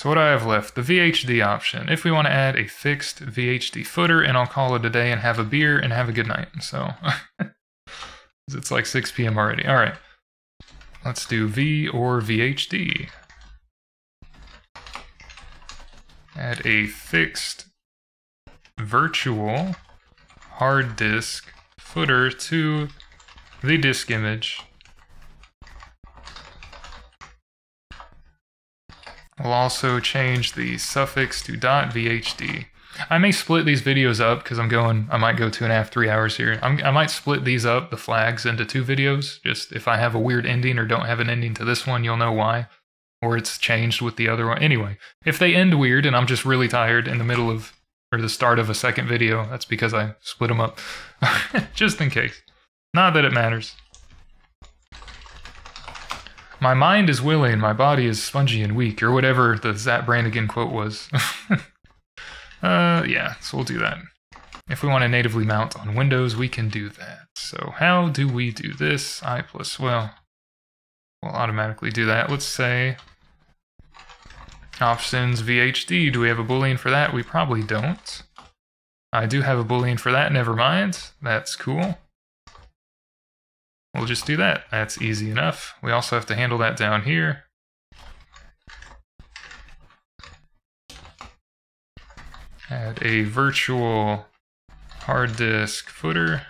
So what I have left, the VHD option, if we want to add a fixed VHD footer, and I'll call it a day and have a beer and have a good night. So it's like 6 p.m. already. All right, let's do V or VHD. Add a fixed virtual hard disk footer to the disk image. We'll also change the suffix to .vhd. I may split these videos up because I might go 2.5 to 3 hours here. I might split these up, the flags, into 2 videos. Just if I have a weird ending or don't have an ending to this one, you'll know why. Or it's changed with the other one. Anyway, if they end weird and I'm just really tired in the middle of, or the start of a second video, that's because I split them up. Just in case. Not that it matters. My mind is willing, my body is spongy and weak, or whatever the Zap Brannigan quote was. Yeah, so we'll do that. If we want to natively mount on Windows, we can do that. So how do we do this? I plus, well, we'll automatically do that. Let's say options VHD. Do we have a Boolean for that? We probably don't. I do have a Boolean for that, never mind. That's cool. We'll just do that. That's easy enough. We also have to handle that down here. Add a virtual hard disk footer.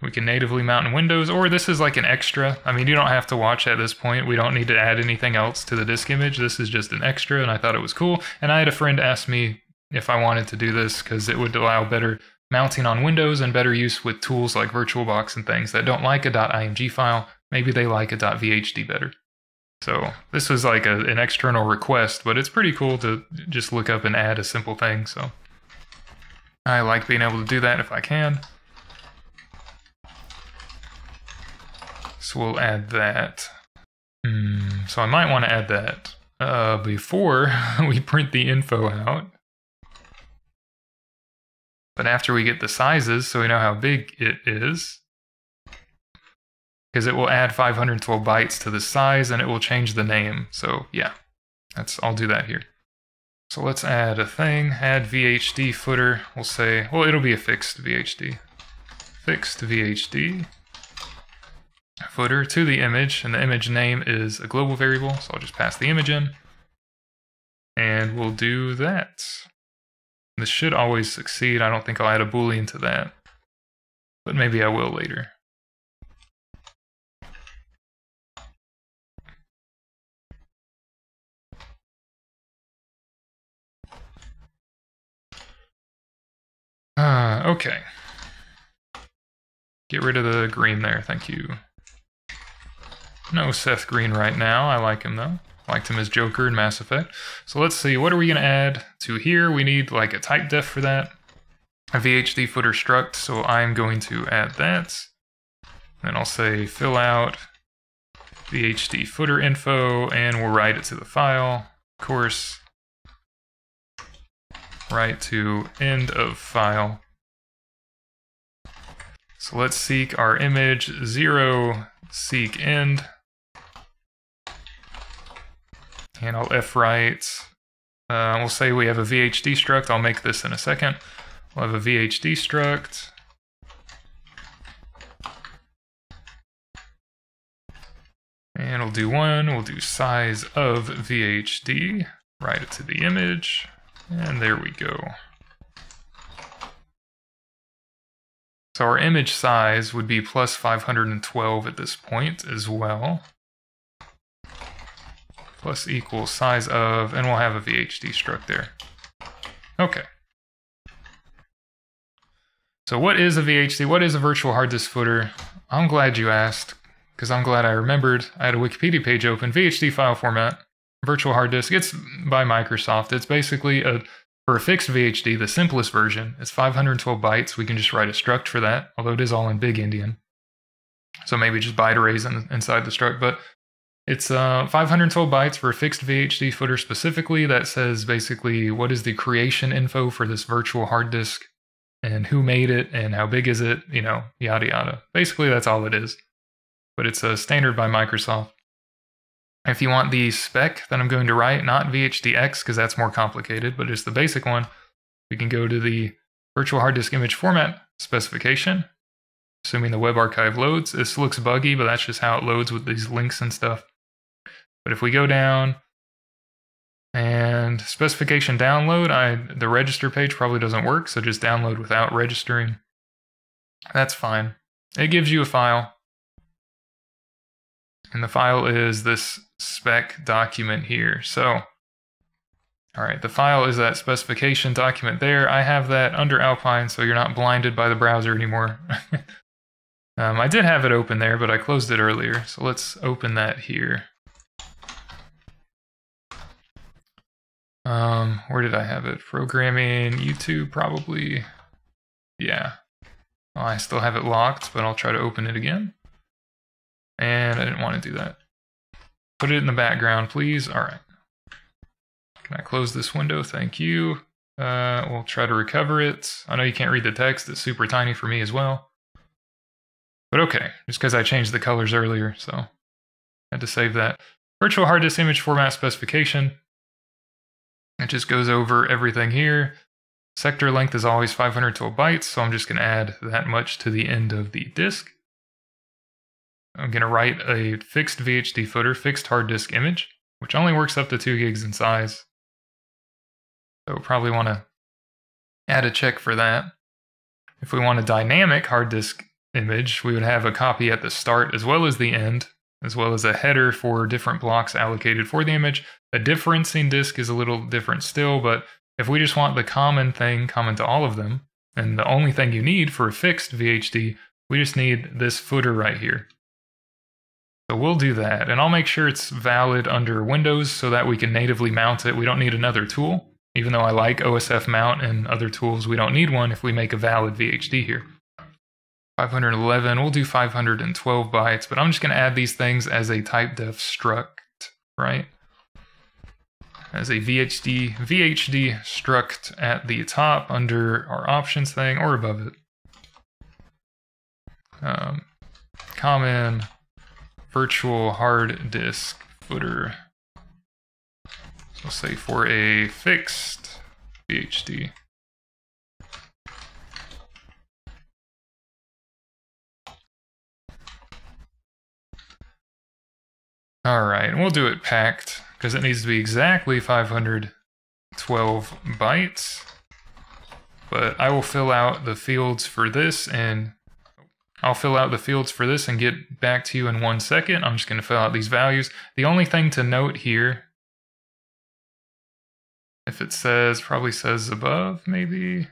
We can natively mount in Windows, or this is like an extra. I mean, you don't have to watch at this point. We don't need to add anything else to the disk image. This is just an extra, and I thought it was cool. And I had a friend ask me if I wanted to do this because it would allow better mounting on Windows and better use with tools like VirtualBox and things that don't like a .img file. Maybe they like a .vhd better. So this was like an external request, but it's pretty cool to just look up and add a simple thing. So I like being able to do that if I can. So we'll add that. So I might want to add that before we print the info out. But after we get the sizes, so we know how big it is, because it will add 512 bytes to the size and it will change the name. So yeah, I'll do that here. So let's add a thing, add VHD footer. We'll say, well, it'll be a fixed VHD. Fixed VHD footer to the image, and the image name is a global variable, so I'll just pass the image in, and we'll do that. This should always succeed. I don't think I'll add a Boolean to that, but maybe I will later. Okay. Get rid of the green there, thank you. No Seth Green right now, I like him though. Liked him as Joker in Mass Effect. So let's see, what are we going to add to here? We need like a type def for that. A VHD footer struct, so I'm going to add that. Then I'll say fill out VHD footer info, and we'll write it to the file. Of course, write to end of file. So let's seek our image, 0 seek end. And I'll fwrite, we'll say we have a VHD struct, I'll make this in a second. We'll have a VHD struct. And we'll do one, we'll do size of VHD, write it to the image, and there we go. So our image size would be plus 512 at this point as well. Plus equals size of, and we'll have a VHD struct there. Okay. So what is a VHD? What is a virtual hard disk footer? I'm glad you asked, because I'm glad I remembered. I had a Wikipedia page open. VHD file format, virtual hard disk. It's by Microsoft. It's basically, for a fixed VHD, the simplest version. It's 512 bytes. We can just write a struct for that, although it is all in big Endian. So maybe just byte arrays inside the struct, but it's 512 bytes for a fixed VHD footer specifically that says basically what is the creation info for this virtual hard disk and who made it and how big is it, you know, yada yada. Basically that's all it is. But it's a standard by Microsoft. If you want the spec that I'm going to write, not VHDX, because that's more complicated, but just the basic one, we can go to the virtual hard disk image format specification, assuming the web archive loads. This looks buggy, but that's just how it loads with these links and stuff. But if we go down and specification download, the register page probably doesn't work, so just download without registering. That's fine. It gives you a file. And the file is this spec document here. So, all right, the file is that specification document there. I have that under Alpine, so you're not blinded by the browser anymore. I did have it open there, but I closed it earlier. So let's open that here. Where did I have it? Programming, YouTube, probably. Yeah. Well, I still have it locked, but I'll try to open it again. And I didn't want to do that. Put it in the background, please. All right. Can I close this window? Thank you. We'll try to recover it. I know you can't read the text. It's super tiny for me as well. But okay, just because I changed the colors earlier, so I had to save that. Virtual hard disk image format specification. It just goes over everything here. Sector length is always 500 to a byte, so I'm just going to add that much to the end of the disk. I'm going to write a fixed VHD footer, fixed hard disk image, which only works up to 2 gigs in size. So we'll probably want to add a check for that. If we want a dynamic hard disk image, we would have a copy at the start as well as the end, as well as a header for different blocks allocated for the image. A differencing disk is a little different still, but if we just want the common thing common to all of them, and the only thing you need for a fixed VHD, we just need this footer right here. So we'll do that, and I'll make sure it's valid under Windows so that we can natively mount it. We don't need another tool. Even though I like OSF mount and other tools, we don't need one if we make a valid VHD here. 511, we'll do 512 bytes, but I'm just going to add these things as a typedef struct, right? As a VHD struct at the top under our options thing or above it. Common virtual hard disk footer. We'll say for a fixed VHD. All right, and we'll do it packed because it needs to be exactly 512 bytes. But I will fill out the fields for this and get back to you in 1 second. I'm just going to fill out these values. The only thing to note here, if it says, probably says above, maybe.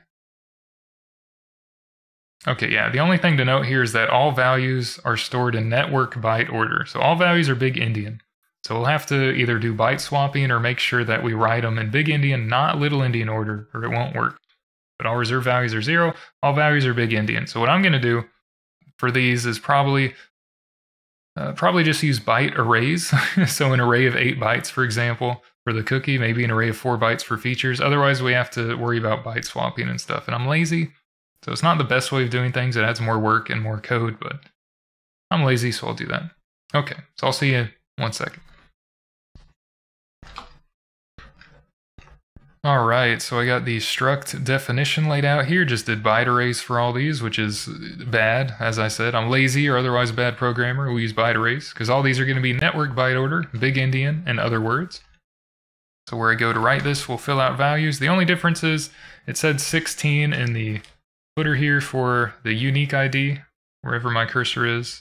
Okay, yeah, the only thing to note here is that all values are stored in network byte order. So all values are big Endian. So we'll have to either do byte swapping or make sure that we write them in big Endian, not little Endian order, or it won't work. But all reserved values are 0. All values are big Endian. So what I'm going to do for these is probably just use byte arrays. So an array of 8 bytes, for example, for the cookie, maybe an array of 4 bytes for features. Otherwise, we have to worry about byte swapping and stuff. And I'm lazy, so it's not the best way of doing things. It adds more work and more code, but I'm lazy, so I'll do that. Okay, so I'll see you in 1 second. All right, so I got the struct definition laid out here. Just did byte arrays for all these, which is bad. As I said, I'm lazy or otherwise a bad programmer. We use byte arrays because all these are going to be network byte order, big Endian, and other words. So where I go to write this, we'll fill out values. The only difference is it said 16 in the footer here for the unique ID, wherever my cursor is.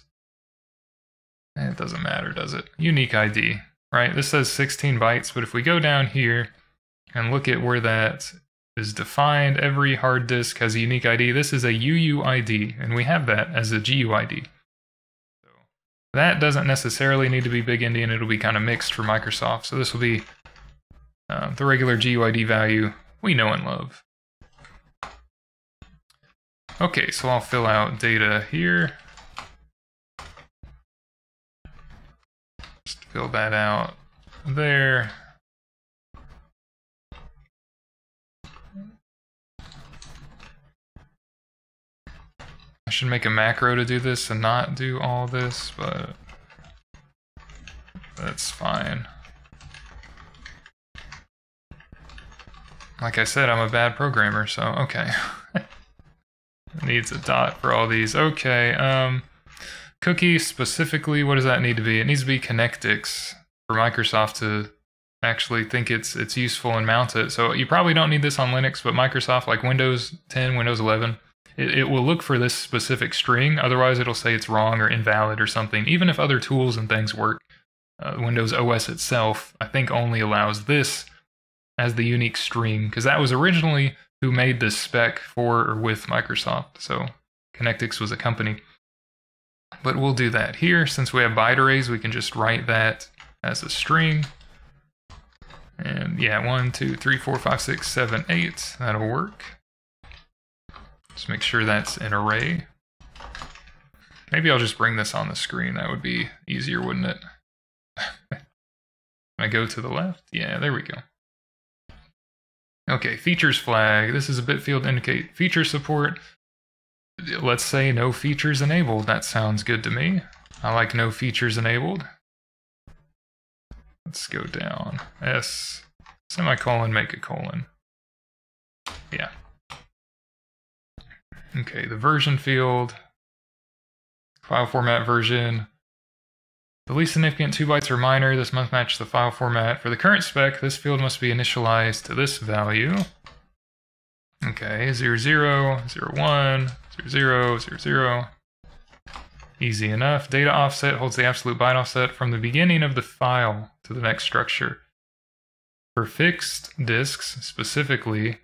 It doesn't matter, does it? Unique ID, right? This says 16 bytes, but if we go down here, and look at where that is defined. Every hard disk has a unique ID. This is a UUID, and we have that as a GUID. So that doesn't necessarily need to be big Endian. It'll be kind of mixed for Microsoft. So this will be the regular GUID value we know and love. Okay, so I'll fill out data here. Just fill that out there. I should make a macro to do this and not do all this, but That's fine. Like I said, I'm a bad programmer, so okay. Needs a dot for all these. Okay, cookie specifically, what does that need to be? It needs to be Connectix for Microsoft to actually think it's useful and mount it. So you probably don't need this on Linux, but Microsoft, like Windows 10, Windows 11, it will look for this specific string. Otherwise, it'll say it's wrong or invalid or something. Even if other tools and things work, Windows OS itself, I think, only allows this as the unique string, because that was originally who made this spec for or with Microsoft. So Connectix was a company. But we'll do that here. Since we have byte arrays, we can just write that as a string. And yeah, 1, 2, 3, 4, 5, 6, 7, 8. That'll work. Just make sure that's an array. Maybe I'll just bring this on the screen. That would be easier, wouldn't it? Can I go to the left? Yeah, there we go. Okay, features flag. This is a bit field to indicate feature support. Let's say no features enabled. That sounds good to me. I like no features enabled. Let's go down. S, semicolon, make a colon. Yeah. Okay, the version field, file format version. The least significant 2 bytes or minor, this must match the file format. For the current spec, this field must be initialized to this value. Okay, 00, 01, 00, 00. Easy enough. Data offset holds the absolute byte offset from the beginning of the file to the next structure. For fixed disks specifically,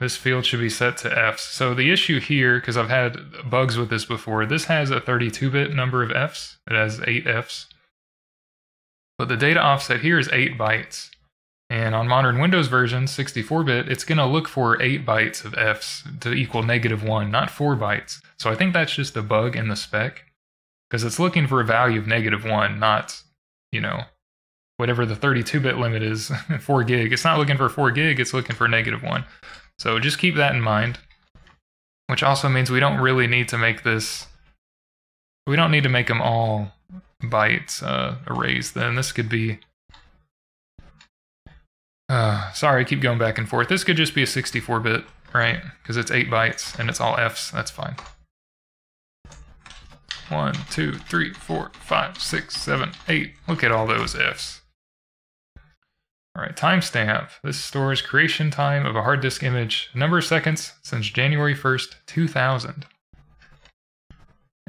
this field should be set to Fs. So the issue here, because I've had bugs with this before, this has a 32-bit number of Fs. It has 8 Fs. But the data offset here is 8 bytes. And on modern Windows versions, 64-bit, it's going to look for 8 bytes of Fs to equal -1, not 4 bytes. So I think that's just a bug in the spec, because it's looking for a value of -1, not, you know, whatever the 32-bit limit is, 4 gig. It's not looking for 4 gig, it's looking for -1. So just keep that in mind, which also means we don't really need to make this, we don't need to make them all bytes arrays then. This could be, sorry, I keep going back and forth. This could just be a 64-bit, right? Because it's 8 bytes and it's all Fs, that's fine. 1, 2, 3, 4, 5, 6, 7, 8. Look at all those Fs. Alright, timestamp. This stores creation time of a hard disk image, number of seconds since January 1st, 2000.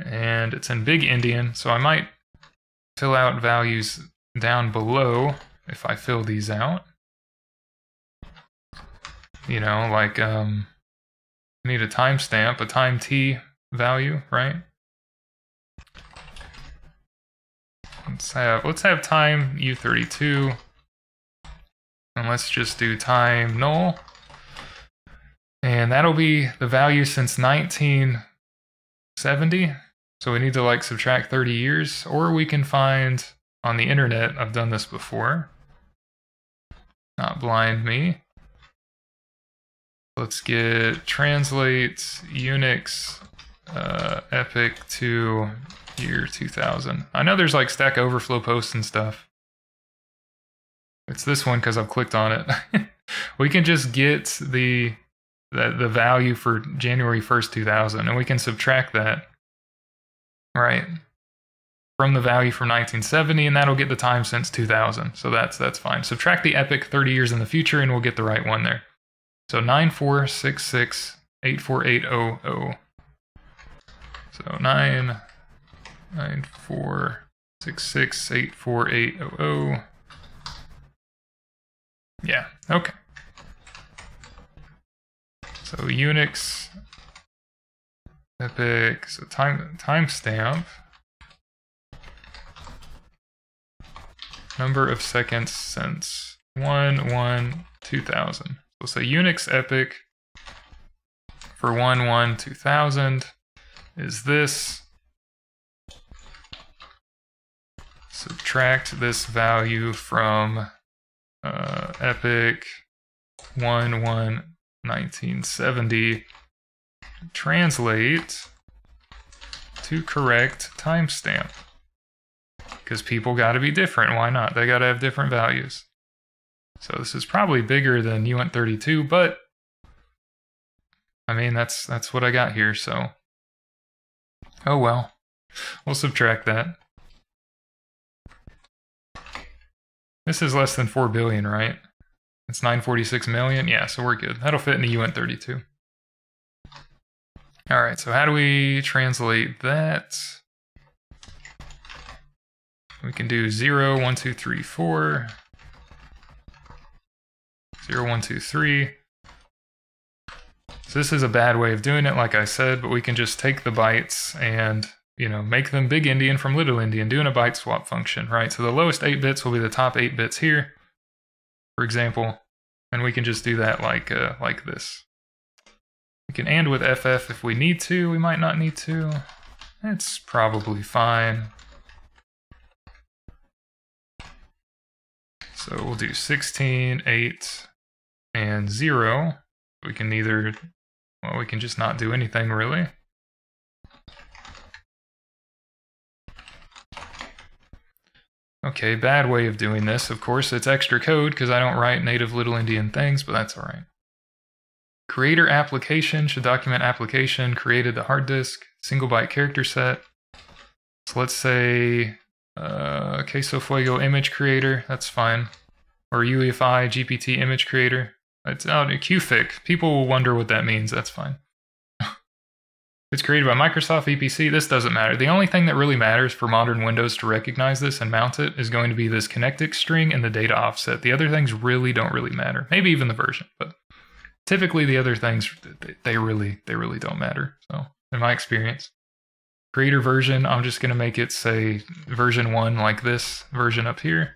And it's in Big Endian, so I might fill out values down below if I fill these out. You know, like, I need a timestamp, a time t value, right? Let's have time U32. And let's just do time null, and that'll be the value since 1970. So we need to like subtract 30 years, or we can find on the internet. I've done this before. Not blind me. Let's get translate Unix epic to year 2000. I know there's like Stack Overflow posts and stuff. It's this one because I've clicked on it. We can just get the value for January 1st, 2000, and we can subtract that, right, from the value from 1970, and that'll get the time since 2000. So that's fine. Subtract the epoch 30 years in the future, and we'll get the right one there. So 9466848000. So 99466848000. Yeah, okay. So Unix epic, so timestamp, number of seconds since 1/1/2000. We'll say Unix epic for 1/1/2000 is this. Subtract this value from epic 1/1/1970, translate to correct timestamp. because people got to be different. Why not? They got to have different values. So this is probably bigger than uint32, but I mean, that's what I got here, so oh well. We'll subtract that. This is less than 4 billion, right? It's 946 million. Yeah, so we're good. That'll fit in the uint32. All right, so how do we translate that? We can do 0, 1, 2, 3, 4. 0, 1, 2, 3. So this is a bad way of doing it, like I said, but we can just take the bytes and, you know, make them big Indian from little Indian, doing a byte swap function, right? So the lowest 8 bits will be the top 8 bits here, for example, and we can just do that like this. We can and with FF if we need to, we might not need to. It's probably fine. So we'll do 16, 8, and 0. We can either, well, we can just not do anything really. Okay, bad way of doing this, of course. It's extra code because I don't write native little Indian things, but that's all right. Creator application should document application created to hard disk, single byte character set. So let's say queso fuego image creator, that's fine. Or UEFI GPT image creator. It's out in QFIC. People will wonder what that means. That's fine. It's created by Microsoft EPC. This doesn't matter. The only thing that really matters for modern Windows to recognize this and mount it is going to be this Connectix string and the data offset. The other things really don't really matter. Maybe even the version, but typically the other things they really don't matter. So in my experience, creator version. I'm just going to make it say version 1 like this version up here.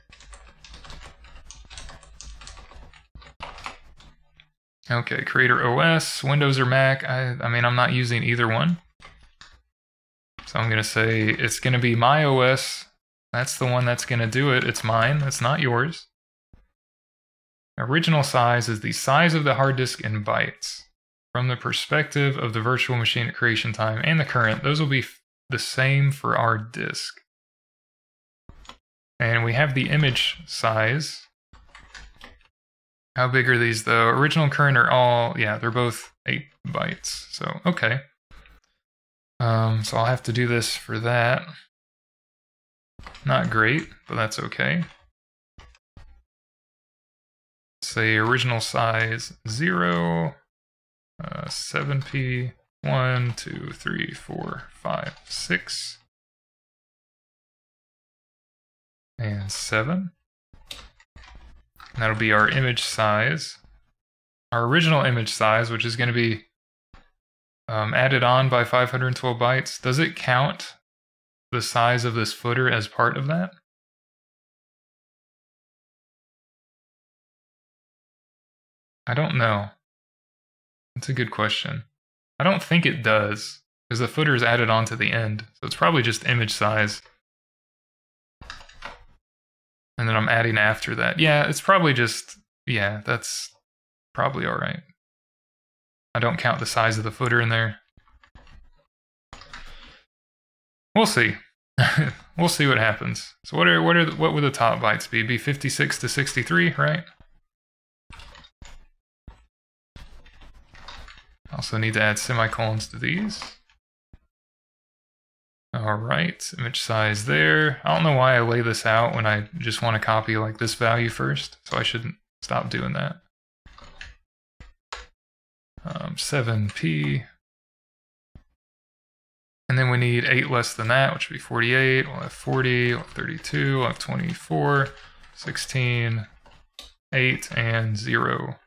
Okay, creator OS, Windows or Mac, I mean, I'm not using either one. So I'm going to say it's going to be my OS. That's the one that's going to do it. It's mine. It's not yours. Original size is the size of the hard disk in bytes from the perspective of the virtual machine at creation time and the current. Those will be the same for our disk. And we have the image size. How big are these though? Original and current are all, yeah, they're both 8 bytes. So, okay. So I'll have to do this for that. Not great, but that's okay. Say original size 0, 7p, 1, 2, 3, 4, 5, 6, and 7. That'll be our image size, our original image size, which is going to be added on by 512 bytes. Does it count the size of this footer as part of that? I don't know. That's a good question. I don't think it does, because the footer is added on to the end, so it's probably just image size. And then I'm adding after that. Yeah, it's probably just, yeah, that's probably all right. I don't count the size of the footer in there. We'll see. We'll see what happens. So what would the top bytes be? It'd be 56 to 63, right? Also need to add semicolons to these. All right, image size there. I don't know why I lay this out when I just want to copy like this value first, so I shouldn't stop doing that. 7p. And then we need 8 less than that, which would be 48. We'll have 40, we'll have 32, we'll have 24, 16, 8, and 0.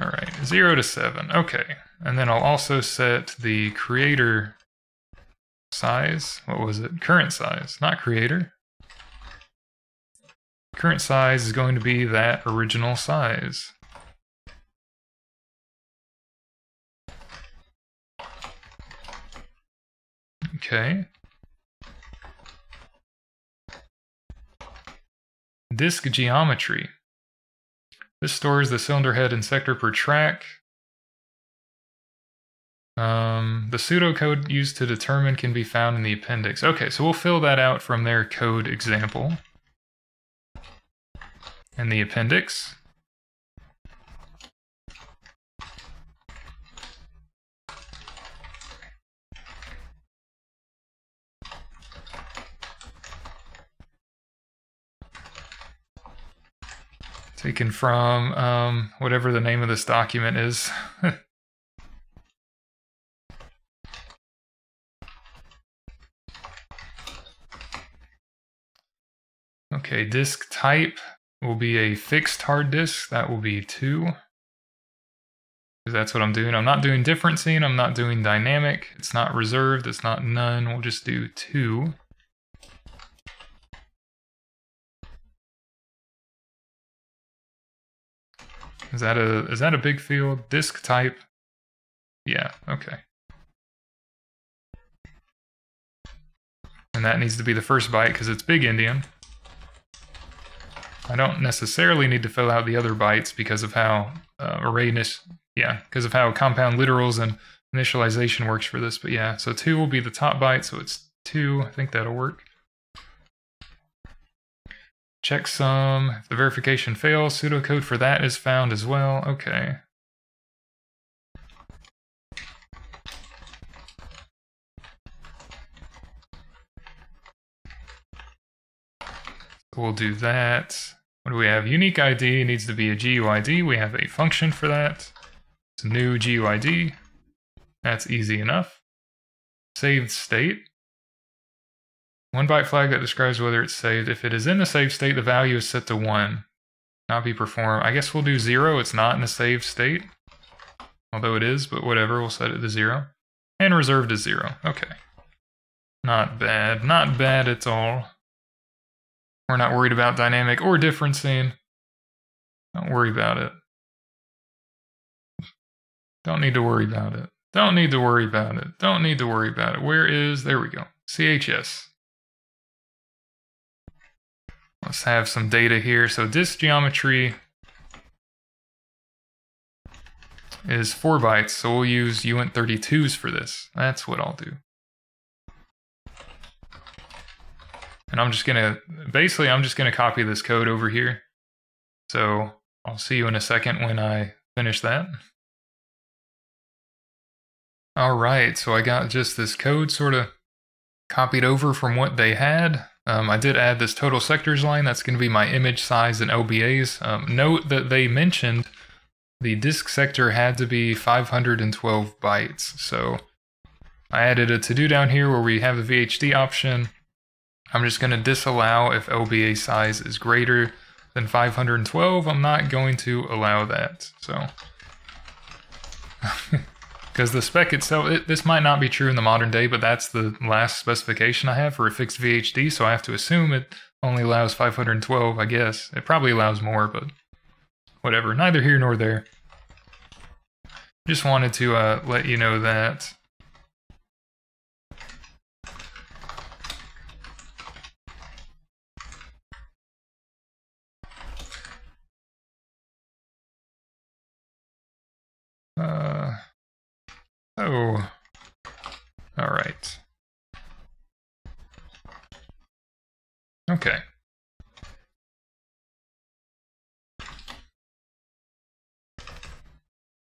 All right, 0 to 7, okay. And then I'll also set the creator size. What was it? Current size, not creator. Current size is going to be that original size. Okay. Disk geometry. This stores the cylinder head and sector per track. The pseudocode used to determine can be found in the appendix. Okay, so we'll fill that out from their code example in the appendix. Taken from whatever the name of this document is. Okay, disk type will be a fixed hard disk. That will be 2. Because that's what I'm doing. I'm not doing differencing. I'm not doing dynamic. It's not reserved. It's not none. We'll just do 2. Is that a big field? Disk type? Yeah, okay. And that needs to be the first byte because it's big Indian. I don't necessarily need to fill out the other bytes because of how compound literals and initialization works for this, but yeah, so 2 will be the top byte, so it's 2. I think that'll work. Checksum, if the verification fails, pseudocode for that is found as well. Okay. So we'll do that. What do we have? Unique ID needs to be a GUID. We have a function for that. It's new GUID. That's easy enough. Saved state. One byte flag that describes whether it's saved. If it is in the saved state, the value is set to 1. Not be performed. I guess we'll do 0. It's not in the saved state. Although it is, but whatever. We'll set it to 0. And reserved is 0. Okay. Not bad. Not bad at all. We're not worried about dynamic or differencing. Don't worry about it. Don't need to worry about it. Don't need to worry about it. Don't need to worry about it. Where is... There we go. CHS. Let's have some data here. So disk geometry is 4 bytes, so we'll use uint32s for this. That's what I'll do. And I'm just gonna, basically I'm just gonna copy this code over here. So I'll see you in a second when I finish that. All right, so I got just this code sort of copied over from what they had. I did add this total sectors line. That's going to be my image size and OBAs. Note that they mentioned the disk sector had to be 512 bytes. So I added a to-do down here where we have the VHD option. I'm just going to disallow if OBA size is greater than 512. I'm not going to allow that. So, because the spec itself, this might not be true in the modern day, but that's the last specification I have for a fixed VHD, so I have to assume it only allows 512, I guess. It probably allows more, but whatever. Neither here nor there. Just wanted to let you know that. Oh, all right. Okay.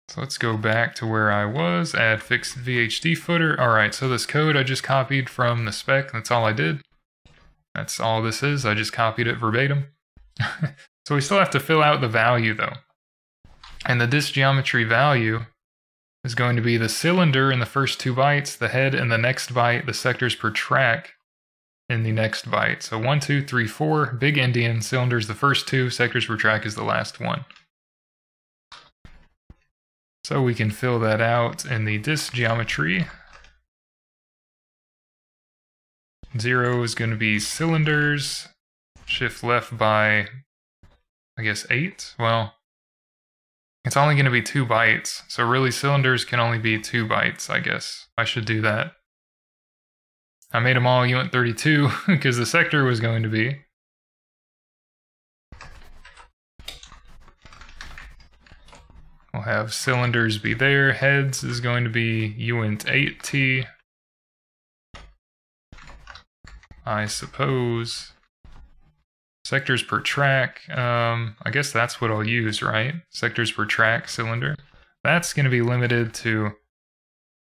So let's go back to where I was, add fixed VHD footer. All right, so this code I just copied from the spec, that's all I did. That's all this is, I just copied it verbatim. So we still have to fill out the value though. And the disk geometry value is going to be the cylinder in the first 2 bytes, the head in the next byte, the sectors per track in the next byte. So 1, 2, 3, 4, big Indian, cylinders the first 2, sectors per track is the last 1. So we can fill that out in the disk geometry. 0 is going to be cylinders, shift left by, I guess, 8? Well, it's only going to be 2 bytes, so really cylinders can only be 2 bytes, I guess. I should do that. I made them all uint32 because the sector was going to be. We'll have cylinders be there. Heads is going to be uint 80, I suppose. Sectors per track, I guess that's what I'll use, right? Sectors per track cylinder. That's going to be limited to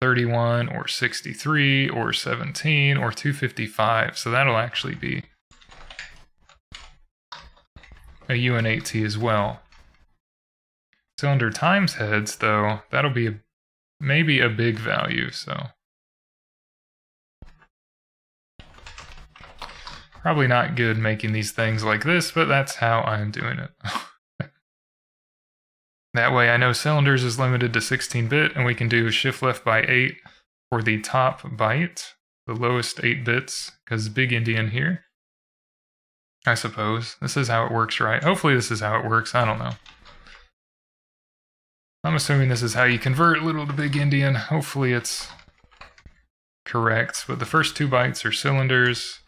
31 or 63 or 17 or 255. So that'll actually be a UNAT as well. Cylinder times heads, though, that'll be maybe a big value, so probably not good making these things like this, but that's how I'm doing it. That way I know cylinders is limited to 16-bit, and we can do shift left by 8 for the top byte, the lowest 8 bits, because big Indian here. I suppose. This is how it works, right? Hopefully this is how it works, I don't know. I'm assuming this is how you convert little to big Indian. Hopefully it's correct, but the first 2 bytes are cylinders.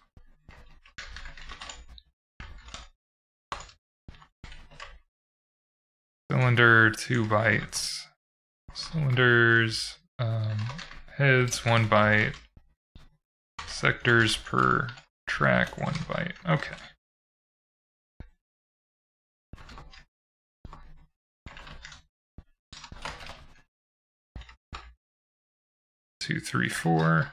Cylinder 2 bytes, cylinders, heads 1 byte, sectors per track 1 byte. Okay. Two, three, four.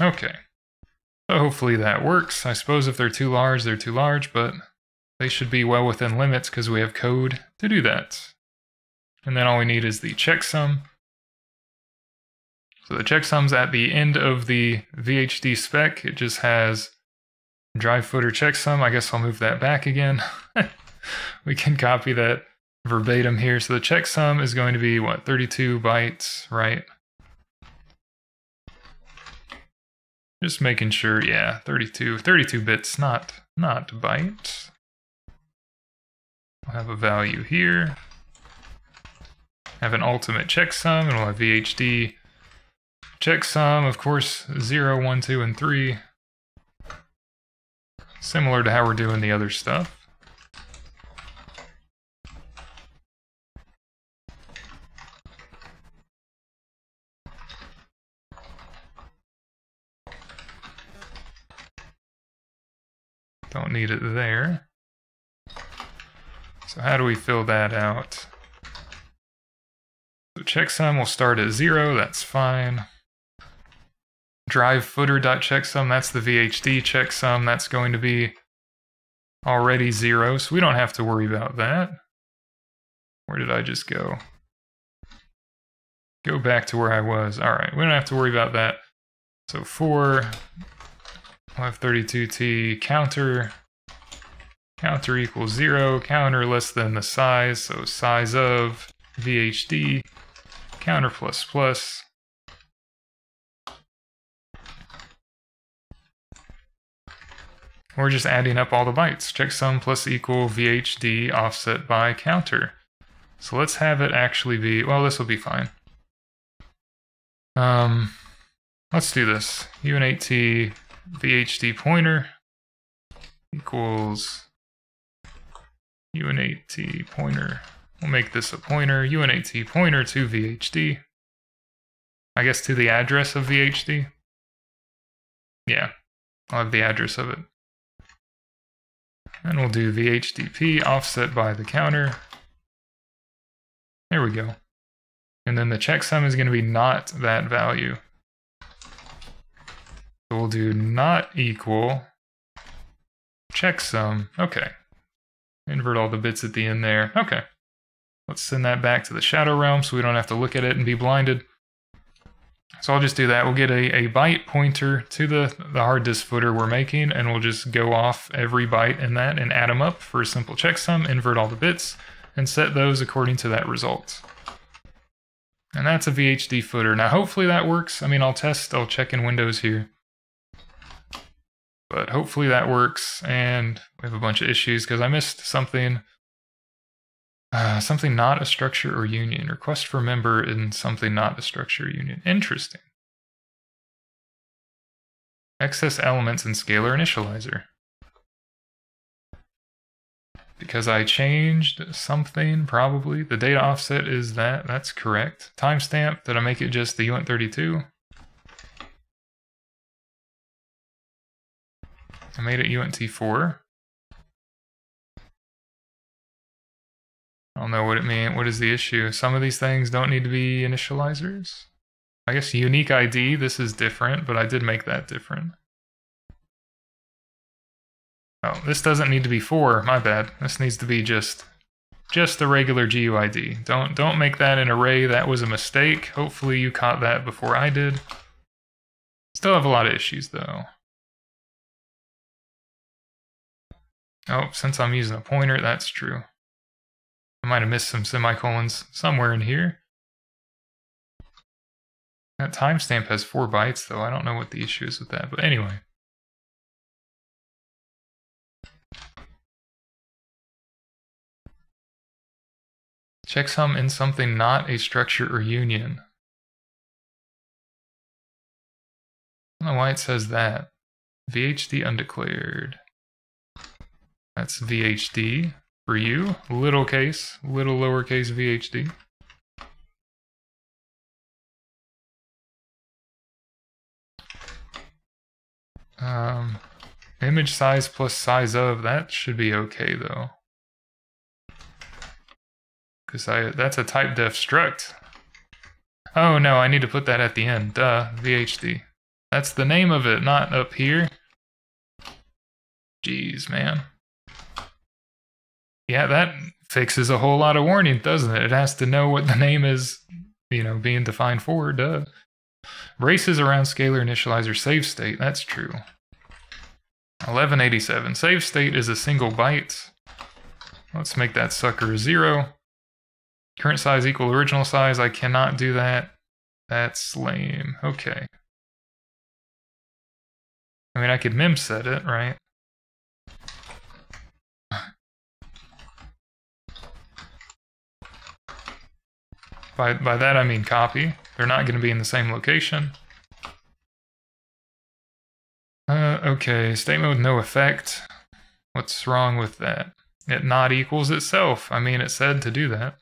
Okay, so hopefully that works. I suppose if they're too large, they're too large, but they should be well within limits because we have code to do that. And then all we need is the checksum. So the checksum's at the end of the VHD spec. It just has drive footer checksum. I guess I'll move that back again. We can copy that verbatim here. So the checksum is going to be, what, 32 bytes, right? Just making sure, yeah, 32 bits, not bytes. We'll have a value here. Have an ultimate checksum, and we'll have VHD checksum, of course, 0, 1, 2, and 3. Similar to how we're doing the other stuff. Don't need it there. So how do we fill that out? So checksum will start at 0, that's fine. Drive footer.checksum, that's the VHD checksum, that's going to be already 0, so we don't have to worry about that. Where did I just go? Go back to where I was. Alright, we don't have to worry about that. So 4. We'll have 32t counter equals 0, counter less than the size, so size of VHD, counter plus plus. We're just adding up all the bytes, checksum plus equal VHD offset by counter. So let's have it actually be, well, this will be fine. Let's do this, UNAT VHD pointer equals UNAT pointer. We'll make this a pointer, UNAT pointer to VHD. I guess to the address of VHD. Yeah, I'll have the address of it. And we'll do VHDP offset by the counter. There we go. And then the checksum is going to be not that value. So we'll do not equal checksum. Okay. Invert all the bits at the end there. Okay. Let's send that back to the shadow realm so we don't have to look at it and be blinded. So I'll just do that. We'll get a byte pointer to the hard disk footer we're making, and we'll just go off every byte in that and add them up for a simple checksum, invert all the bits, and set those according to that result. And that's a VHD footer. Now hopefully that works. I mean, I'll check in Windows here. But hopefully that works, and we have a bunch of issues because I missed something. Something not a structure or union. Request for member in something not a structure or union. Interesting. access elements and scalar initializer. Because I changed something, probably. The data offset is that, that's correct. Timestamp, did I make it just the uint32? I made it uint4. I don't know what it means. What is the issue? Some of these things don't need to be initializers. I guess unique ID, this is different, but I did make that different. Oh, this doesn't need to be 4, my bad. This needs to be just the regular GUID. Don't make that an array, that was a mistake. Hopefully you caught that before I did. Still have a lot of issues though. Oh, since I'm using a pointer, that's true. I might have missed some semicolons somewhere in here. That timestamp has 4 bytes though, I don't know what the issue is with that, but anyway. Checksum in something not a structure or union. I don't know why it says that. VHD undeclared. That's VHD for you. Little case, little lowercase VHD. Image size plus size of, that should be okay though. That's a type def struct. Oh no, I need to put that at the end. Duh, VHD. That's the name of it, not up here. Jeez, man. Yeah, that fixes a whole lot of warning, doesn't it? It has to know what the name is, you know, being defined for, duh. Braces around scalar initializer save state, that's true. 1187. Save state is a single byte. Let's make that sucker a 0. Current size equal original size, I cannot do that. That's lame. Okay. I mean, I could memset it, right? By that I mean copy. They're not going to be in the same location. Okay, statement with no effect. What's wrong with that? It not equals itself. I mean, it said to do that.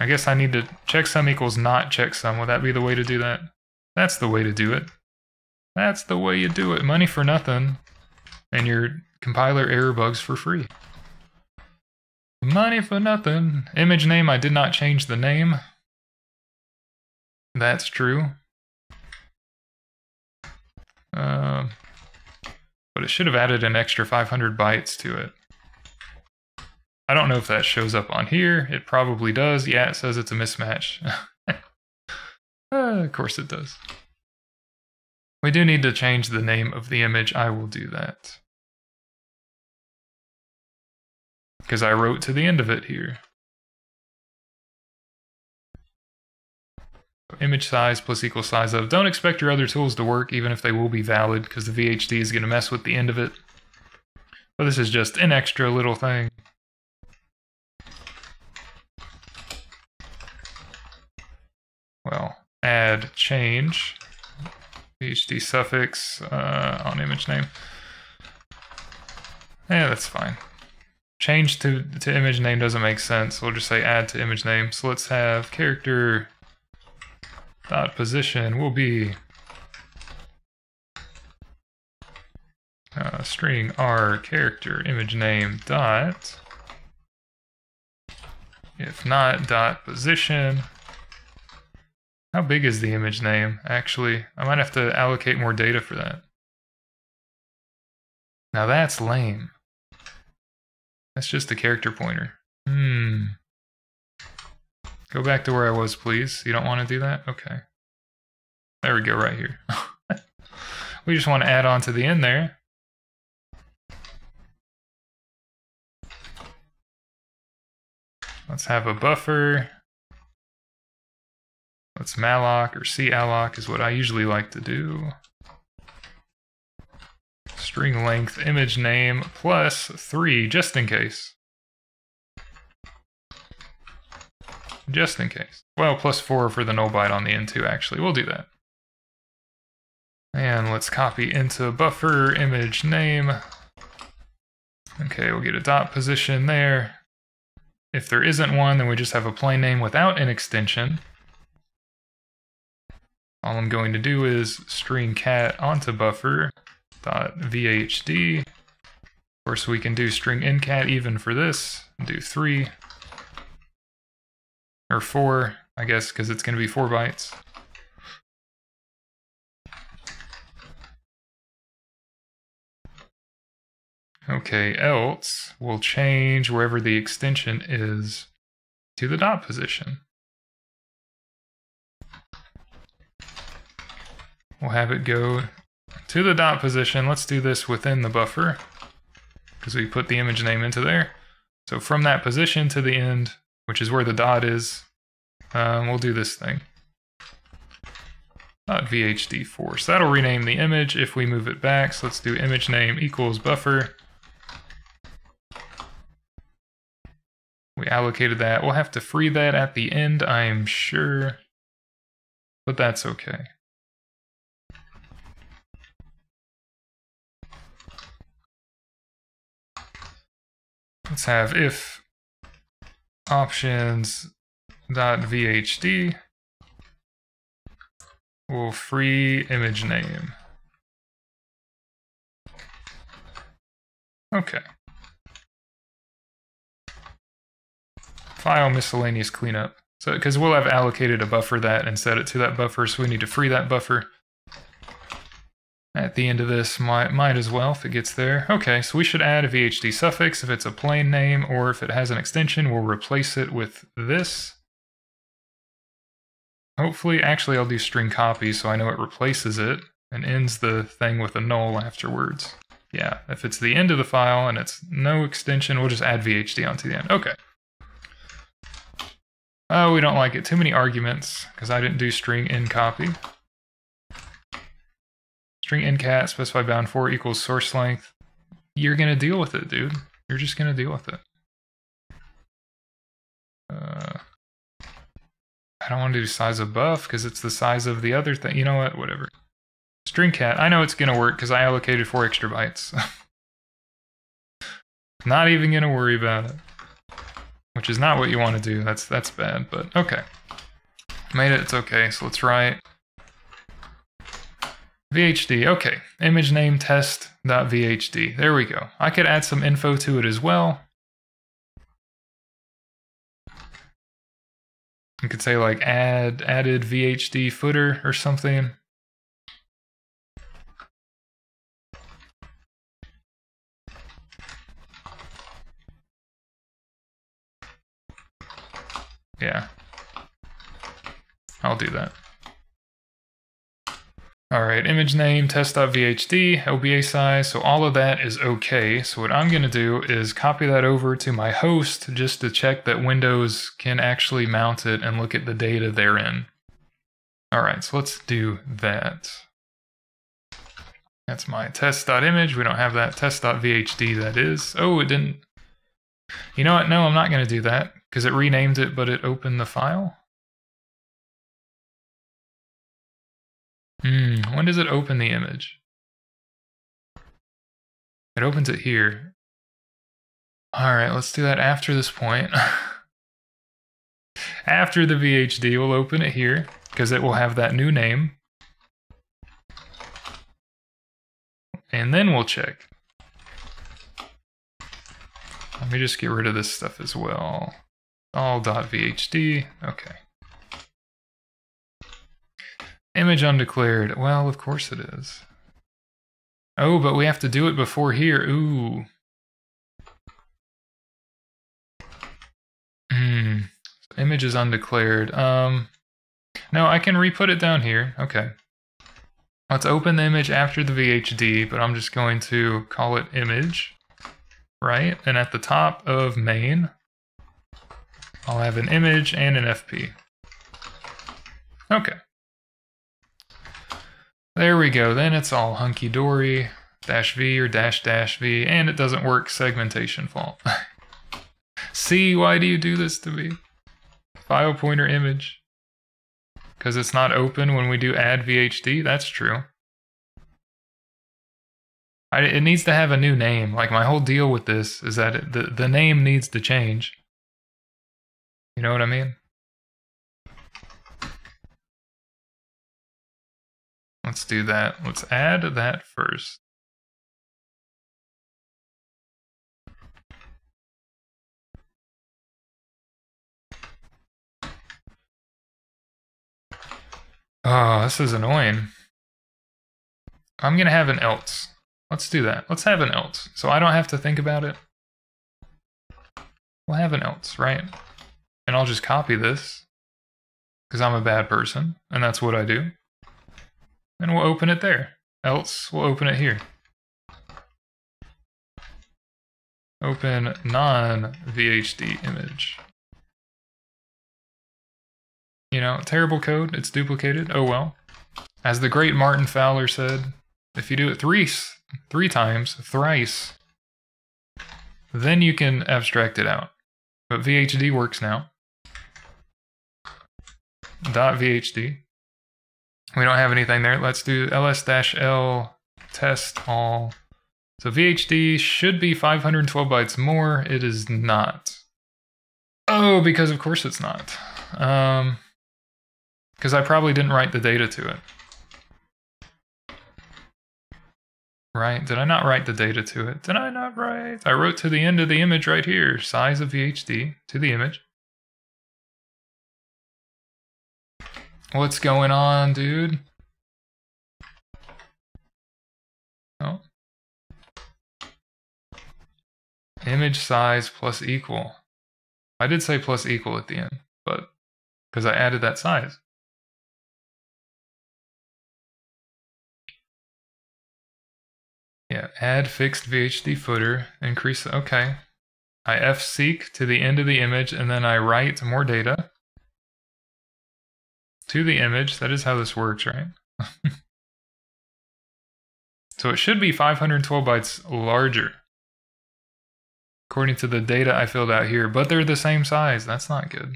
I guess I need to checksum equals not checksum. Would that be the way to do that? That's the way to do it. That's the way you do it. Money for nothing, and your compiler error bugs for free. Money for nothing. Image name, I did not change the name. That's true. But it should have added an extra 500 bytes to it. I don't know if that shows up on here. It probably does. Yeah, it says it's a mismatch. Of course it does. We do need to change the name of the image. I will do that. Because I wrote to the end of it here. Image size plus equal size of. Don't expect your other tools to work, even if they will be valid, because the VHD is going to mess with the end of it. But this is just an extra little thing. Well, add change VHD suffix on image name. Yeah, that's fine. Change to image name doesn't make sense. We'll just say add to image name. So let's have character dot position will be string r character image name dot if not dot position. How big is the image name? Actually, I might have to allocate more data for that. Now that's lame. That's just a character pointer. Go back to where I was, please. You don't want to do that? Okay. There we go, right here. We just want to add on to the end there. Let's have a buffer. Let's malloc or calloc is what I usually like to do. String length image name plus 3 just in case. Just in case. Well, plus 4 for the null byte on the end too, actually. We'll do that. And let's copy into buffer image name. Okay, we'll get a dot position there. If there isn't one, then we just have a plain name without an extension. All I'm going to do is string cat onto buffer dot VHD. Of course, we can do string incat even for this. Do 3 or 4, I guess, because it's going to be 4 bytes. Okay, else we'll change wherever the extension is to the dot position. We'll have it go to the dot position. Let's do this within the buffer because we put the image name into there. So from that position to the end, which is where the dot is, we'll do this thing. .vhd4. So that'll rename the image if we move it back. So let's do image name equals buffer. We allocated that. We'll have to free that at the end, I'm sure, but that's okay. Let's have if options.vhd will free image name. Okay. File miscellaneous cleanup. So, because we'll have allocated a buffer that and set it to that buffer, so we need to free that buffer. At the end of this, might as well if it gets there. Okay, so we should add a VHD suffix if it's a plain name, or if it has an extension, we'll replace it with this. Hopefully, actually, I'll do string copy so I know it replaces it and ends the thing with a null afterwards. Yeah, if it's the end of the file and it's no extension, we'll just add VHD onto the end. Okay. Oh, we don't like it. Too many arguments, because I didn't do string in copy. String incat specify bound 4 equals source length. You're going to deal with it, dude. You're just going to deal with it. I don't want to do size of buff, because it's the size of the other thing. You know what? Whatever. String cat. I know it's going to work, because I allocated 4 extra bytes. Not even going to worry about it. Which is not what you want to do. That's bad, but okay. Made it, it's okay. So let's write VHD. Okay, image name test.vhd. There we go. I could add some info to it as well. You could say like added VHD footer or something. Yeah, I'll do that. All right, image name, test.vhd, OBA size, so all of that is okay. So what I'm gonna do is copy that over to my host just to check that Windows can actually mount it and look at the data therein. All right, so let's do that. That's my test.image, we don't have that, test.vhd that is. Oh, it didn't. You know what, no, I'm not gonna do that. Because it renamed it, but it opened the file? When does it open the image? It opens it here. Alright, let's do that after this point. After the VHD, we'll open it here, because it will have that new name. And then we'll check. Let me just get rid of this stuff as well. all.vhd, okay. Image undeclared, well, of course it is. Oh, but we have to do it before here, ooh. Image is undeclared. No, I can re-put it down here, okay. Let's open the image after the VHD, but I'm just going to call it image, right? And at the top of main, I'll have an image and an FP. Okay. There we go, then it's all hunky-dory, -v or -v, and it doesn't work, segmentation fault. See, why do you do this to me? File pointer image. Because it's not open when we do add VHD, that's true. It needs to have a new name. Like, my whole deal with this is that the name needs to change. You know what I mean? Let's do that. Let's add that first. Oh, this is annoying. I'm gonna have an else. Let's do that. Let's have an else. So I don't have to think about it. We'll have an else, right? And I'll just copy this, because I'm a bad person, and that's what I do. And we'll open it there. Else, we'll open it here. Open non-VHD image. You know, terrible code, it's duplicated, oh well. As the great Martin Fowler said, if you do it thrice, then you can abstract it out. But VHD works now. Dot VHD. We don't have anything there. Let's do ls-l test all. So VHD should be 512 bytes more. It is not. Oh, because of course it's not. Because I probably didn't write the data to it. Right? Did I not write the data to it? Did I not write? I wrote to the end of the image right here. Size of VHD to the image. What's going on, dude? Oh. Image size plus equal. I did say plus equal at the end, but because I added that size. Yeah, add fixed VHD footer, increase, okay. I fseek to the end of the image, and then I write more data to the image. That is how this works, right? So it should be 512 bytes larger, according to the data I filled out here, but they're the same size. That's not good.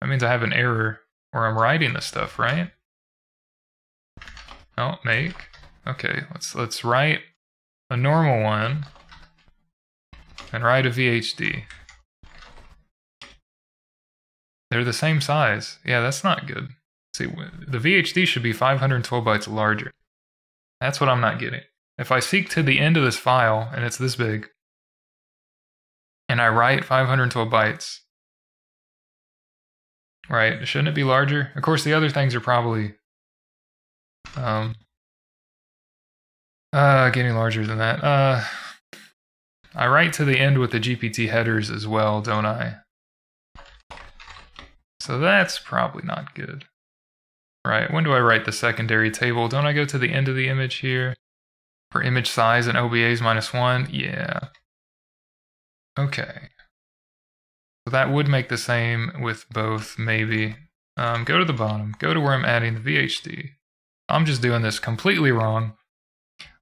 That means I have an error, or I'm writing this stuff, right? Oh, make. Okay, let's write a normal one and write a VHD. They're the same size. Yeah, that's not good. See, the VHD should be 512 bytes larger. That's what I'm not getting. If I seek to the end of this file, and it's this big, and I write 512 bytes, right, shouldn't it be larger? Of course, the other things are probably getting larger than that. I write to the end with the GPT headers as well, don't I? So that's probably not good. Right, when do I write the secondary table? Don't I go to the end of the image here? For image size and OBAs -1? Yeah. Okay. So that would make the same with both, maybe. Go to the bottom. Go to where I'm adding the VHD. I'm just doing this completely wrong.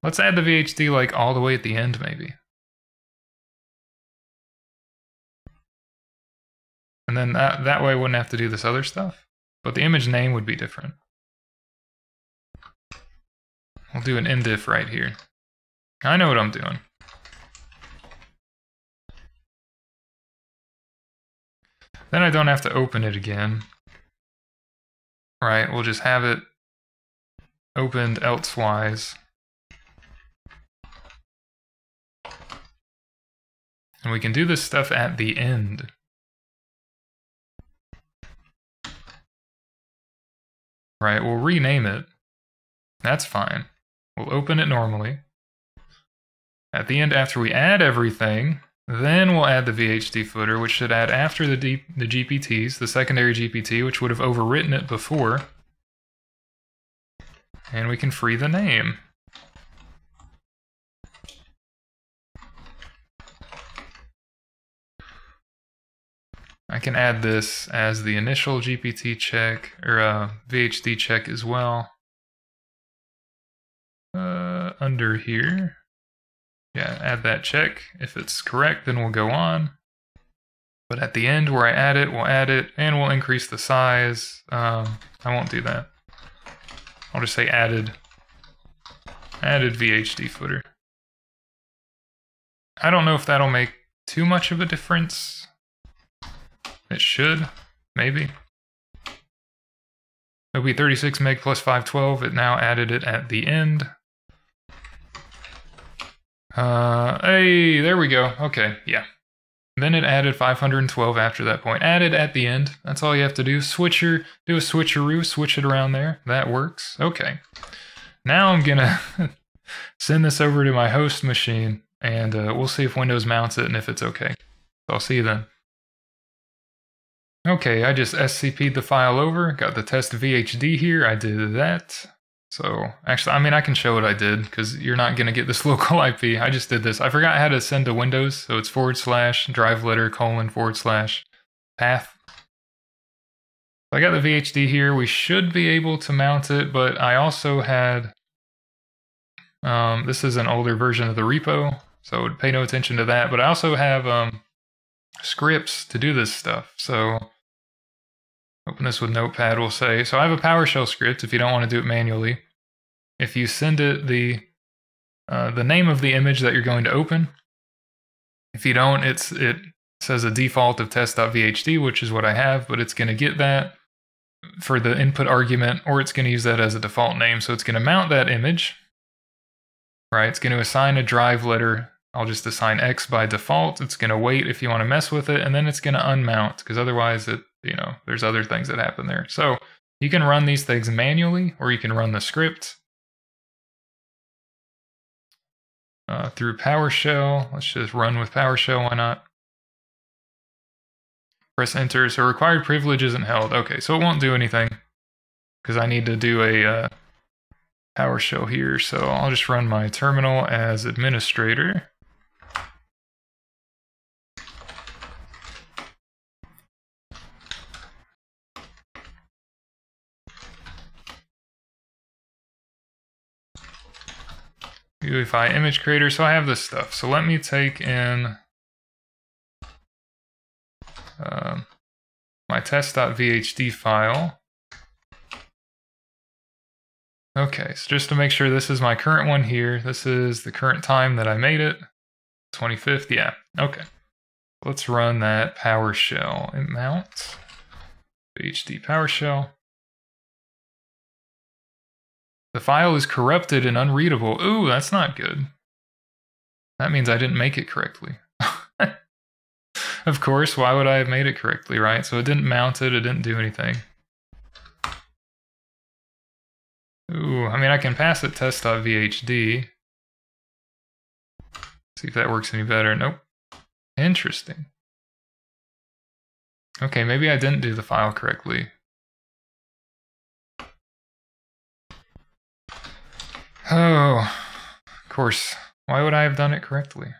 Let's add the VHD like all the way at the end, maybe. And then that way I wouldn't have to do this other stuff. But the image name would be different. We'll do an indiff right here. I know what I'm doing. Then I don't have to open it again. Right, we'll just have it opened elsewise. And we can do this stuff at the end. Right, we'll rename it. That's fine. We'll open it normally. At the end, after we add everything, then we'll add the VHD footer, which should add after the GPTs, the secondary GPT, which would have overwritten it before. And we can free the name. I can add this as the initial GPT check, or VHD check as well. Under here. Yeah, add that check. If it's correct, then we'll go on. But at the end where I add it, we'll add it, and we'll increase the size. I won't do that. I'll just say added VHD footer. I don't know if that'll make too much of a difference. It should, maybe. It'll be 36 meg plus 512. It now added it at the end. Hey, there we go. Okay, yeah. Then it added 512 after that point. Added at the end. That's all you have to do. Switcher, do a switcheroo, switch it around there. That works. Okay. Now I'm gonna send this over to my host machine, and we'll see if Windows mounts it and if it's okay. So I'll see you then. Okay, I just SCP'd the file over, got the test VHD here, I did that. So, actually, I mean, I can show what I did, because you're not going to get this local IP. I just did this. I forgot how to send to Windows, so it's /drive_letter:/path. So I got the VHD here. We should be able to mount it, but I also had... this is an older version of the repo, so pay no attention to that, but I also have... scripts to do this stuff. So open this with Notepad, we'll say. So I have a PowerShell script if you don't want to do it manually. If you send it the name of the image that you're going to open. If you don't, it says a default of test.vhd, which is what I have, but it's going to get that for the input argument, or it's going to use that as a default name. So it's going to mount that image, right? It's going to assign a drive letter. I'll just assign X by default. It's going to wait if you want to mess with it, and then it's going to unmount, because otherwise there's other things that happen there. So you can run these things manually, or you can run the script through PowerShell. Let's just run with PowerShell, why not? Press enter, so required privilege isn't held. Okay, so it won't do anything, because I need to do a PowerShell here. So I'll just run my terminal as administrator. UEFI image creator, so I have this stuff. So let me take in my test.vhd file. Okay, so just to make sure, this is my current one here. This is the current time that I made it, 25th, yeah, okay. Let's run that PowerShell and mount, VHD PowerShell. The file is corrupted and unreadable. Ooh, that's not good. That means I didn't make it correctly. Of course, why would I have made it correctly, right? So it didn't mount it, it didn't do anything. Ooh, I mean, I can pass it test.vhd. See if that works any better. Nope. Interesting. Okay, maybe I didn't do the file correctly. Oh, of course. Why would I have done it correctly?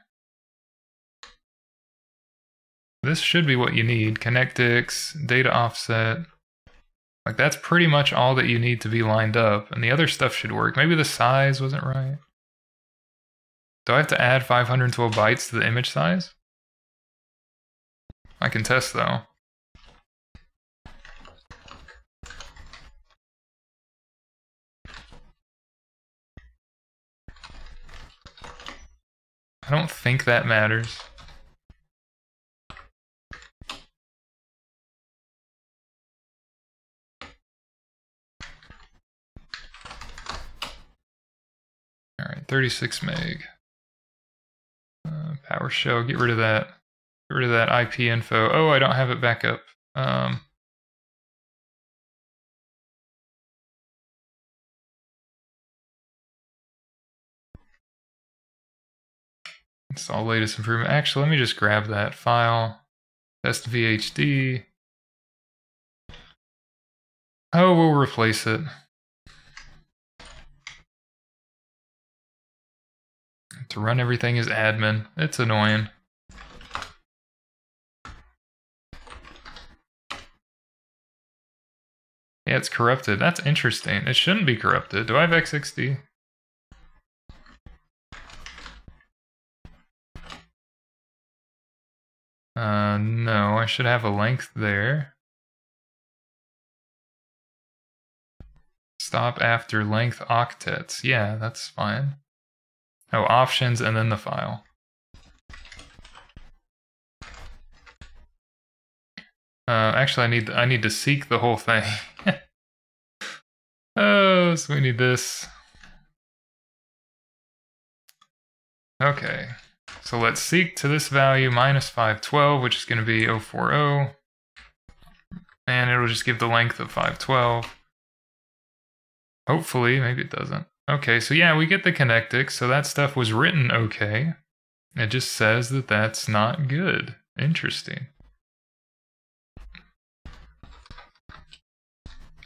This should be what you need. Connectix, data offset. Like, that's pretty much all that you need to be lined up, and the other stuff should work. Maybe the size wasn't right. Do I have to add 512 bytes to the image size? I can test, though. I don't think that matters. All right, 36 meg. PowerShell, get rid of that. Get rid of that IP info. Oh, I don't have it back up. Install latest improvement. Actually, let me just grab that file. Test VHD. Oh, we'll replace it. To run everything as admin. It's annoying. Yeah, it's corrupted. That's interesting. It shouldn't be corrupted. Do I have x60? No, I should have a length there. Stop after length octets. Yeah, that's fine. Oh, options and then the file. Actually, I need to seek the whole thing. Oh, so we need this. Okay, so let's seek to this value -512, which is going to be 040. And it'll just give the length of 512. Hopefully, maybe it doesn't. Okay, so yeah, we get the Connectix, so that stuff was written okay. It just says that that's not good. Interesting.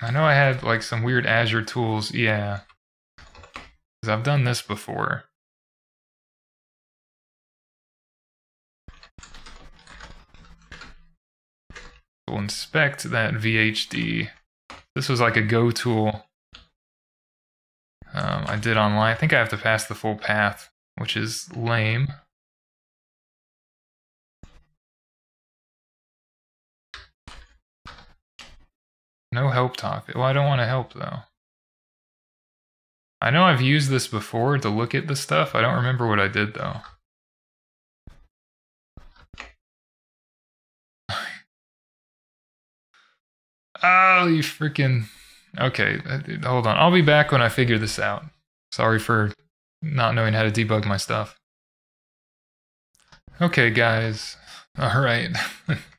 I know I had like some weird Azure tools, yeah. Because I've done this before. We'll inspect that VHD. This was like a Go tool I did online. I think I have to pass the full path, which is lame. No help topic. Well, I don't want to help though. I know I've used this before to look at the stuff. I don't remember what I did though. Oh, you freaking... Okay, hold on. I'll be back when I figure this out. Sorry for not knowing how to debug my stuff. Okay, guys. All right.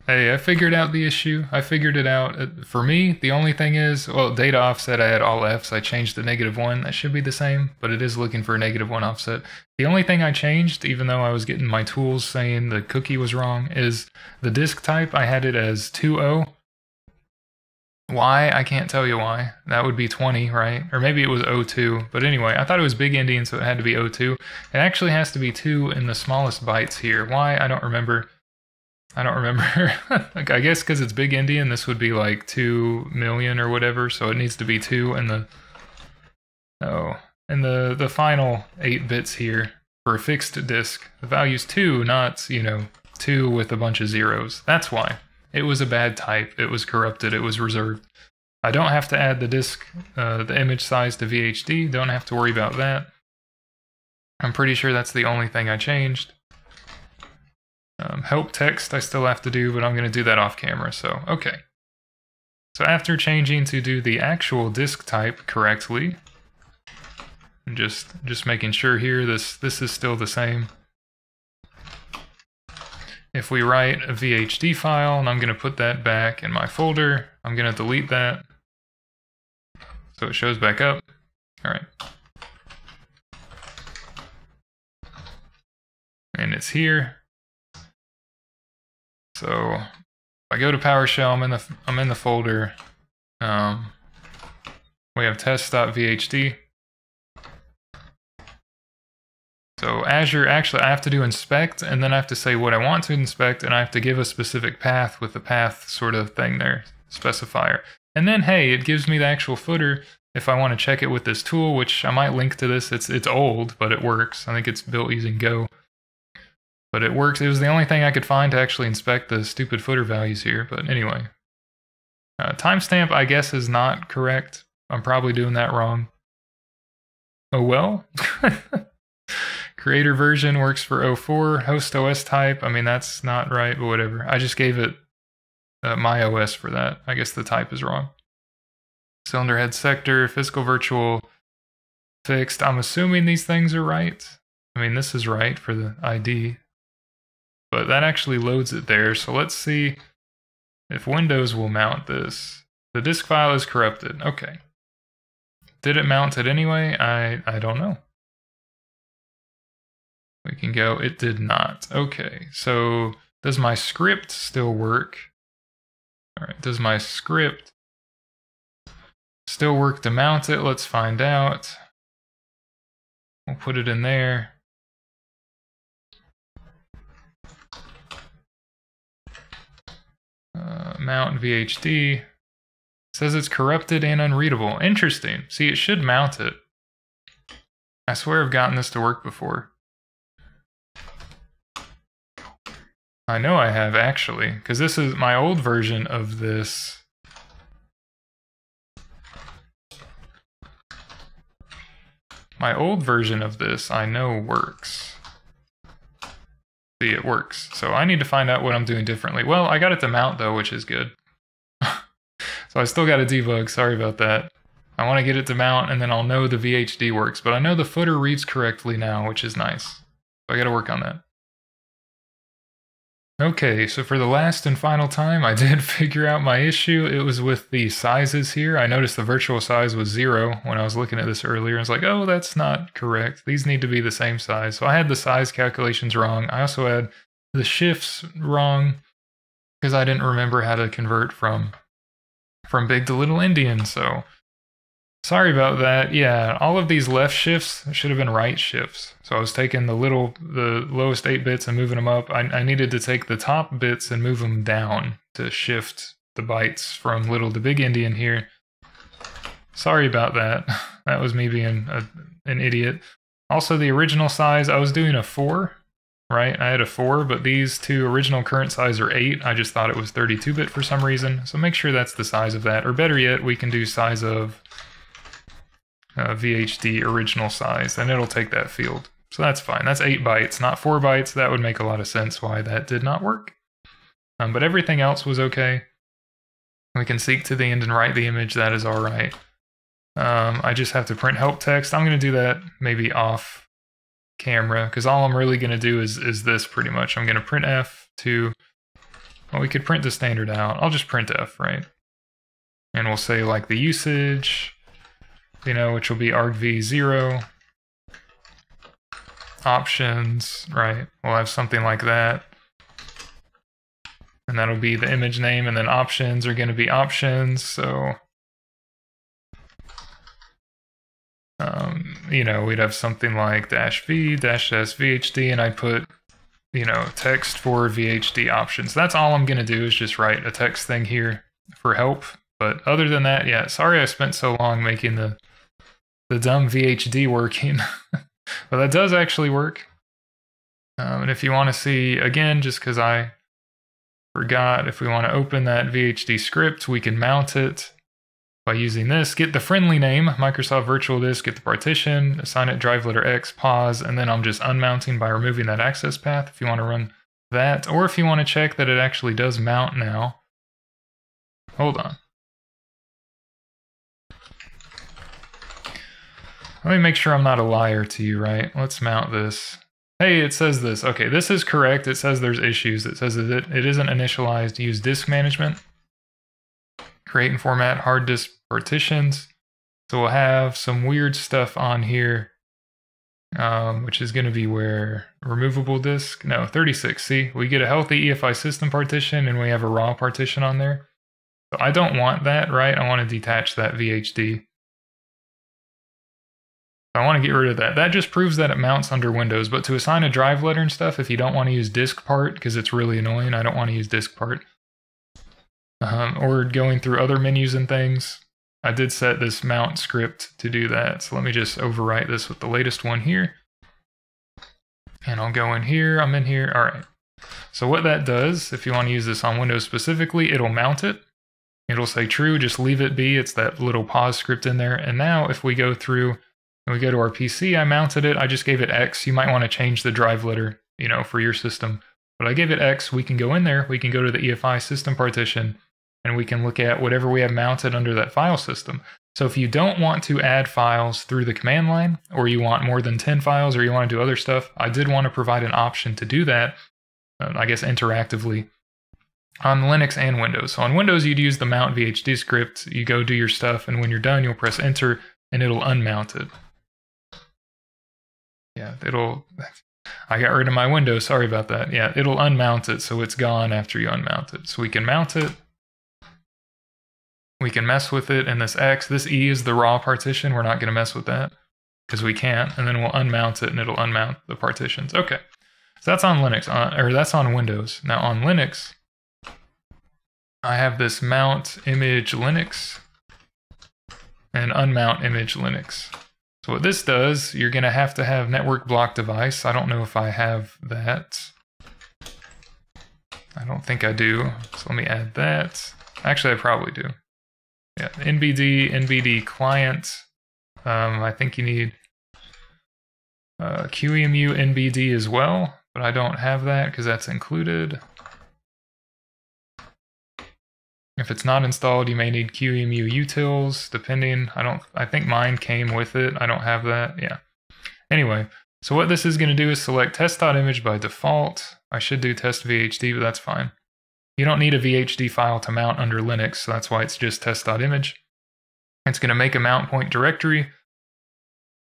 Hey, I figured out the issue. I figured it out. For me, the only thing is... Well, data offset, I had all Fs. I changed the -1. That should be the same, but it is looking for a -1 offset. The only thing I changed, even though I was getting my tools saying the cookie was wrong, is the disk type. I had it as 2.0. Why? I can't tell you why. That would be 20, right? Or maybe it was 02. But anyway, I thought it was Big Indian, so it had to be 02. It actually has to be 2 in the smallest bytes here. Why? I don't remember. Like, I guess because it's Big Indian, this would be like 2 million or whatever, so it needs to be 2 in the... Oh. In the final 8 bits here for a fixed disk. The value's 2, not, you know, 2 with a bunch of zeros. That's why. It was a bad type, it was corrupted, it was reserved. I don't have to add the disk, the image size to VHD, don't have to worry about that. I'm pretty sure that's the only thing I changed. Help text I still have to do, but I'm gonna do that off camera, so okay. So after changing to do the actual disk type correctly, I'm just making sure here this is still the same. If we write a VHD file, and I'm going to put that back in my folder, I'm going to delete that so it shows back up. All right. And it's here. So if I go to PowerShell, I'm in the folder. We have test.vhd. So Azure, actually I have to do inspect, and then I have to say what I want to inspect, and I have to give a specific path with the path sort of thing there, specifier. And then, hey, it gives me the actual footer if I want to check it with this tool, which I might link to this. It's old, but it works. I think it's built using Go. But it works. It was the only thing I could find to actually inspect the stupid footer values here, but anyway. Timestamp, I guess, is not correct. I'm probably doing that wrong. Oh well. Creator version works for 04, host OS type, I mean that's not right, but whatever. I just gave it my OS for that. I guess the type is wrong. Cylinder head sector, physical virtual, fixed. I'm assuming these things are right. I mean this is right for the ID. But that actually loads it there, so let's see if Windows will mount this. The disk file is corrupted, okay. Did it mount it anyway? I don't know. We can go, it did not. Okay, so does my script still work? All right, does my script still work to mount it? Let's find out. We'll put it in there. Mount VHD. It says it's corrupted and unreadable. Interesting. See, it should mount it. I swear I've gotten this to work before. I know I have, actually, because this is my old version of this. My old version of this I know works. See, it works. So I need to find out what I'm doing differently. Well, I got it to mount though, which is good. So I still got to debug, sorry about that. I want to get it to mount and then I'll know the VHD works, but I know the footer reads correctly now, which is nice. So I got to work on that. Okay, so for the last and final time, I did figure out my issue. It was with the sizes here. I noticed the virtual size was 0 when I was looking at this earlier. I was like, oh, that's not correct. These need to be the same size. So I had the size calculations wrong. I also had the shifts wrong because I didn't remember how to convert from big to little Indian. So sorry about that. Yeah, all of these left shifts should have been right shifts. So I was taking the lowest 8 bits and moving them up. I needed to take the top bits and move them down to shift the bytes from little to big Indian here. Sorry about that. That was me being an idiot. Also, the original size, I was doing a 4, right? I had a 4, but these two original current size are 8. I just thought it was 32-bit for some reason. So make sure that's the size of that. Or better yet, we can do size of VHD original size, and it'll take that field. So that's fine. That's 8 bytes, not 4 bytes. That would make a lot of sense why that did not work. But everything else was okay. We can seek to the end and write the image. That is all right. I just have to print help text. I'm going to do that maybe off camera, because all I'm really going to do is this pretty much. I'm going to print F to... Well, we could print the standard out. I'll just print F, right? And we'll say like the usage... you know, which will be argv0, options, right? We'll have something like that. And that'll be the image name, and then options are going to be options, so... you know, we'd have something like -v, -s VHD, and I put, you know, text for VHD options. That's all I'm going to do is just write a text thing here for help. But other than that, yeah, sorry I spent so long making the dumb VHD working, but that does actually work. And if you want to see, again, just because I forgot, if we want to open that VHD script, we can mount it by using this. Get the friendly name, Microsoft Virtual Disk, get the partition, assign it drive letter X, pause, and then I'm just unmounting by removing that access path if you want to run that. Or if you want to check that it actually does mount now. Hold on. Let me make sure I'm not a liar to you, right? Let's mount this. Hey, it says this. Okay, this is correct. It says there's issues. It says that it isn't initialized. Use disk management. Create and format hard disk partitions. So we'll have some weird stuff on here, which is going to be where removable disk. No, 36. See, we get a healthy EFI system partition and we have a raw partition on there. So I don't want that, right? I want to detach that VHD. I want to get rid of that. That just proves that it mounts under Windows, but to assign a drive letter and stuff, if you don't want to use DiskPart, because it's really annoying, I don't want to use DiskPart. Or going through other menus and things, I did set this mount script to do that. So let me just overwrite this with the latest one here. And I'll go in here, I'm in here, all right. So what that does, if you want to use this on Windows specifically, it'll mount it. It'll say true, just leave it be. It's that little pause script in there. And now if we go through and we go to our PC, I mounted it, I just gave it X. You might want to change the drive letter, you know, for your system. But I gave it X, we can go in there, we can go to the EFI system partition, and we can look at whatever we have mounted under that file system. So if you don't want to add files through the command line, or you want more than 10 files, or you want to do other stuff, I did want to provide an option to do that, I guess interactively, on Linux and Windows. So on Windows, you'd use the mount VHD script, you go do your stuff, and when you're done, you'll press enter, and it'll unmount it. Yeah, it'll, I got rid of my window, sorry about that. Yeah, it'll unmount it, so it's gone after you unmount it. So we can mount it, we can mess with it, and this X, this E is the raw partition, we're not going to mess with that, because we can't, and then we'll unmount it, and it'll unmount the partitions. Okay, so that's on Linux, or that's on Windows. Now on Linux, I have this mount image Linux, and unmount image Linux. So what this does, you're going to have network block device. I don't know if I have that. I don't think I do. So let me add that. Actually, I probably do. Yeah, NBD client. I think you need QEMU NBD as well. but I don't have that because that's included. If it's not installed, you may need QEMU utils, depending. I think mine came with it. I don't have that. Yeah. Anyway, so what this is going to do is select test.image by default. I should do test VHD, but that's fine. You don't need a VHD file to mount under Linux, so that's why it's just test.image. It's going to make a mount point directory.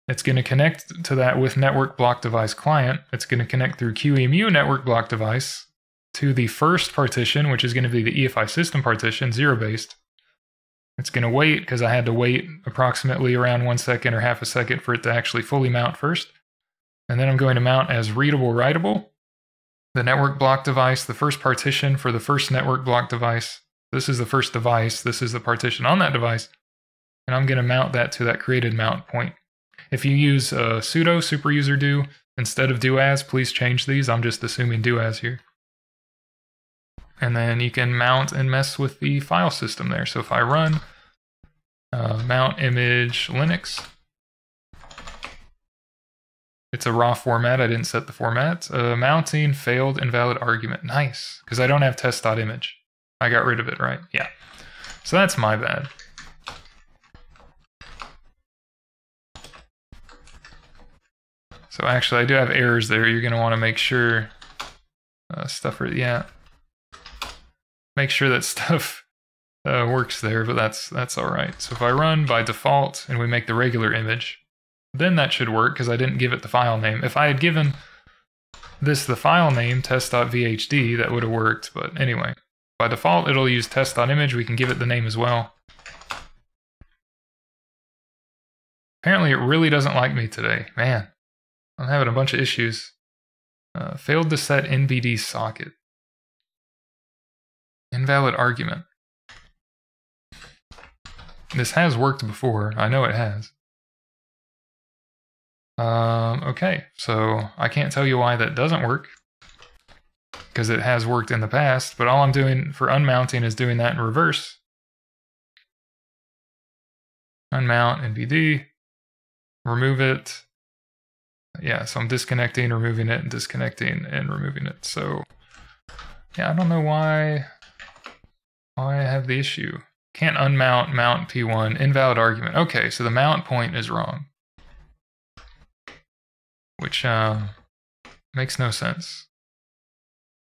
It's going to connect to that with network block device client. It's going to connect through QEMU network block device to the first partition, which is going to be the EFI system partition, zero-based. It's going to wait, because I had to wait approximately around 1 second or half a second for it to actually fully mount first. And then I'm going to mount as readable-writable, the network block device, the first partition for the first network block device. This is the first device. This is the partition on that device. And I'm going to mount that to that created mount point. If you use sudo superuser do instead of do as, please change these. I'm just assuming do as here. And then you can mount and mess with the file system there. So if I run mount image Linux, it's a raw format. I didn't set the format. Mounting failed invalid argument. Nice, because I don't have test.image. I got rid of it, right? Yeah. So that's my bad. So actually, I do have errors there. You're going to want to make sure stuff works there, but that's all right. So if I run by default and we make the regular image, then that should work because I didn't give it the file name. If I had given this the file name, test.vhd, that would have worked. But anyway, by default, it'll use test.image. We can give it the name as well. Apparently, it really doesn't like me today. Man. I'm having a bunch of issues. Failed to set NBD socket. Invalid argument. This has worked before. I know it has. Okay, so I can't tell you why that doesn't work, because it has worked in the past, but all I'm doing for unmounting is doing that in reverse. Unmount NBD. Remove it. Yeah, so I'm disconnecting, removing it, and disconnecting and removing it. So, yeah, I don't know why I have the issue. Can't unmount, mount P1, invalid argument. Okay, so the mount point is wrong, which makes no sense.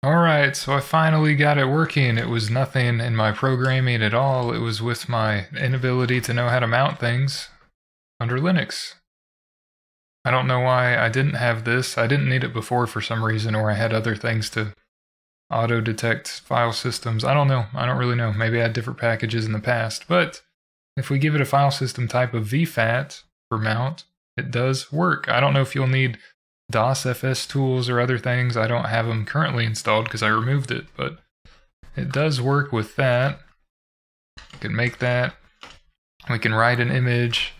All right, so I finally got it working. It was nothing in my programming at all. It was with my inability to know how to mount things under Linux. I don't know why I didn't have this. I didn't need it before for some reason, or I had other things to auto-detect file systems. I don't know. I don't really know. Maybe I had different packages in the past. But if we give it a file system type of VFAT for mount, it does work. I don't know if you'll need DOSFS tools or other things. I don't have them currently installed because I removed it, but it does work with that. We can make that. We can write an image.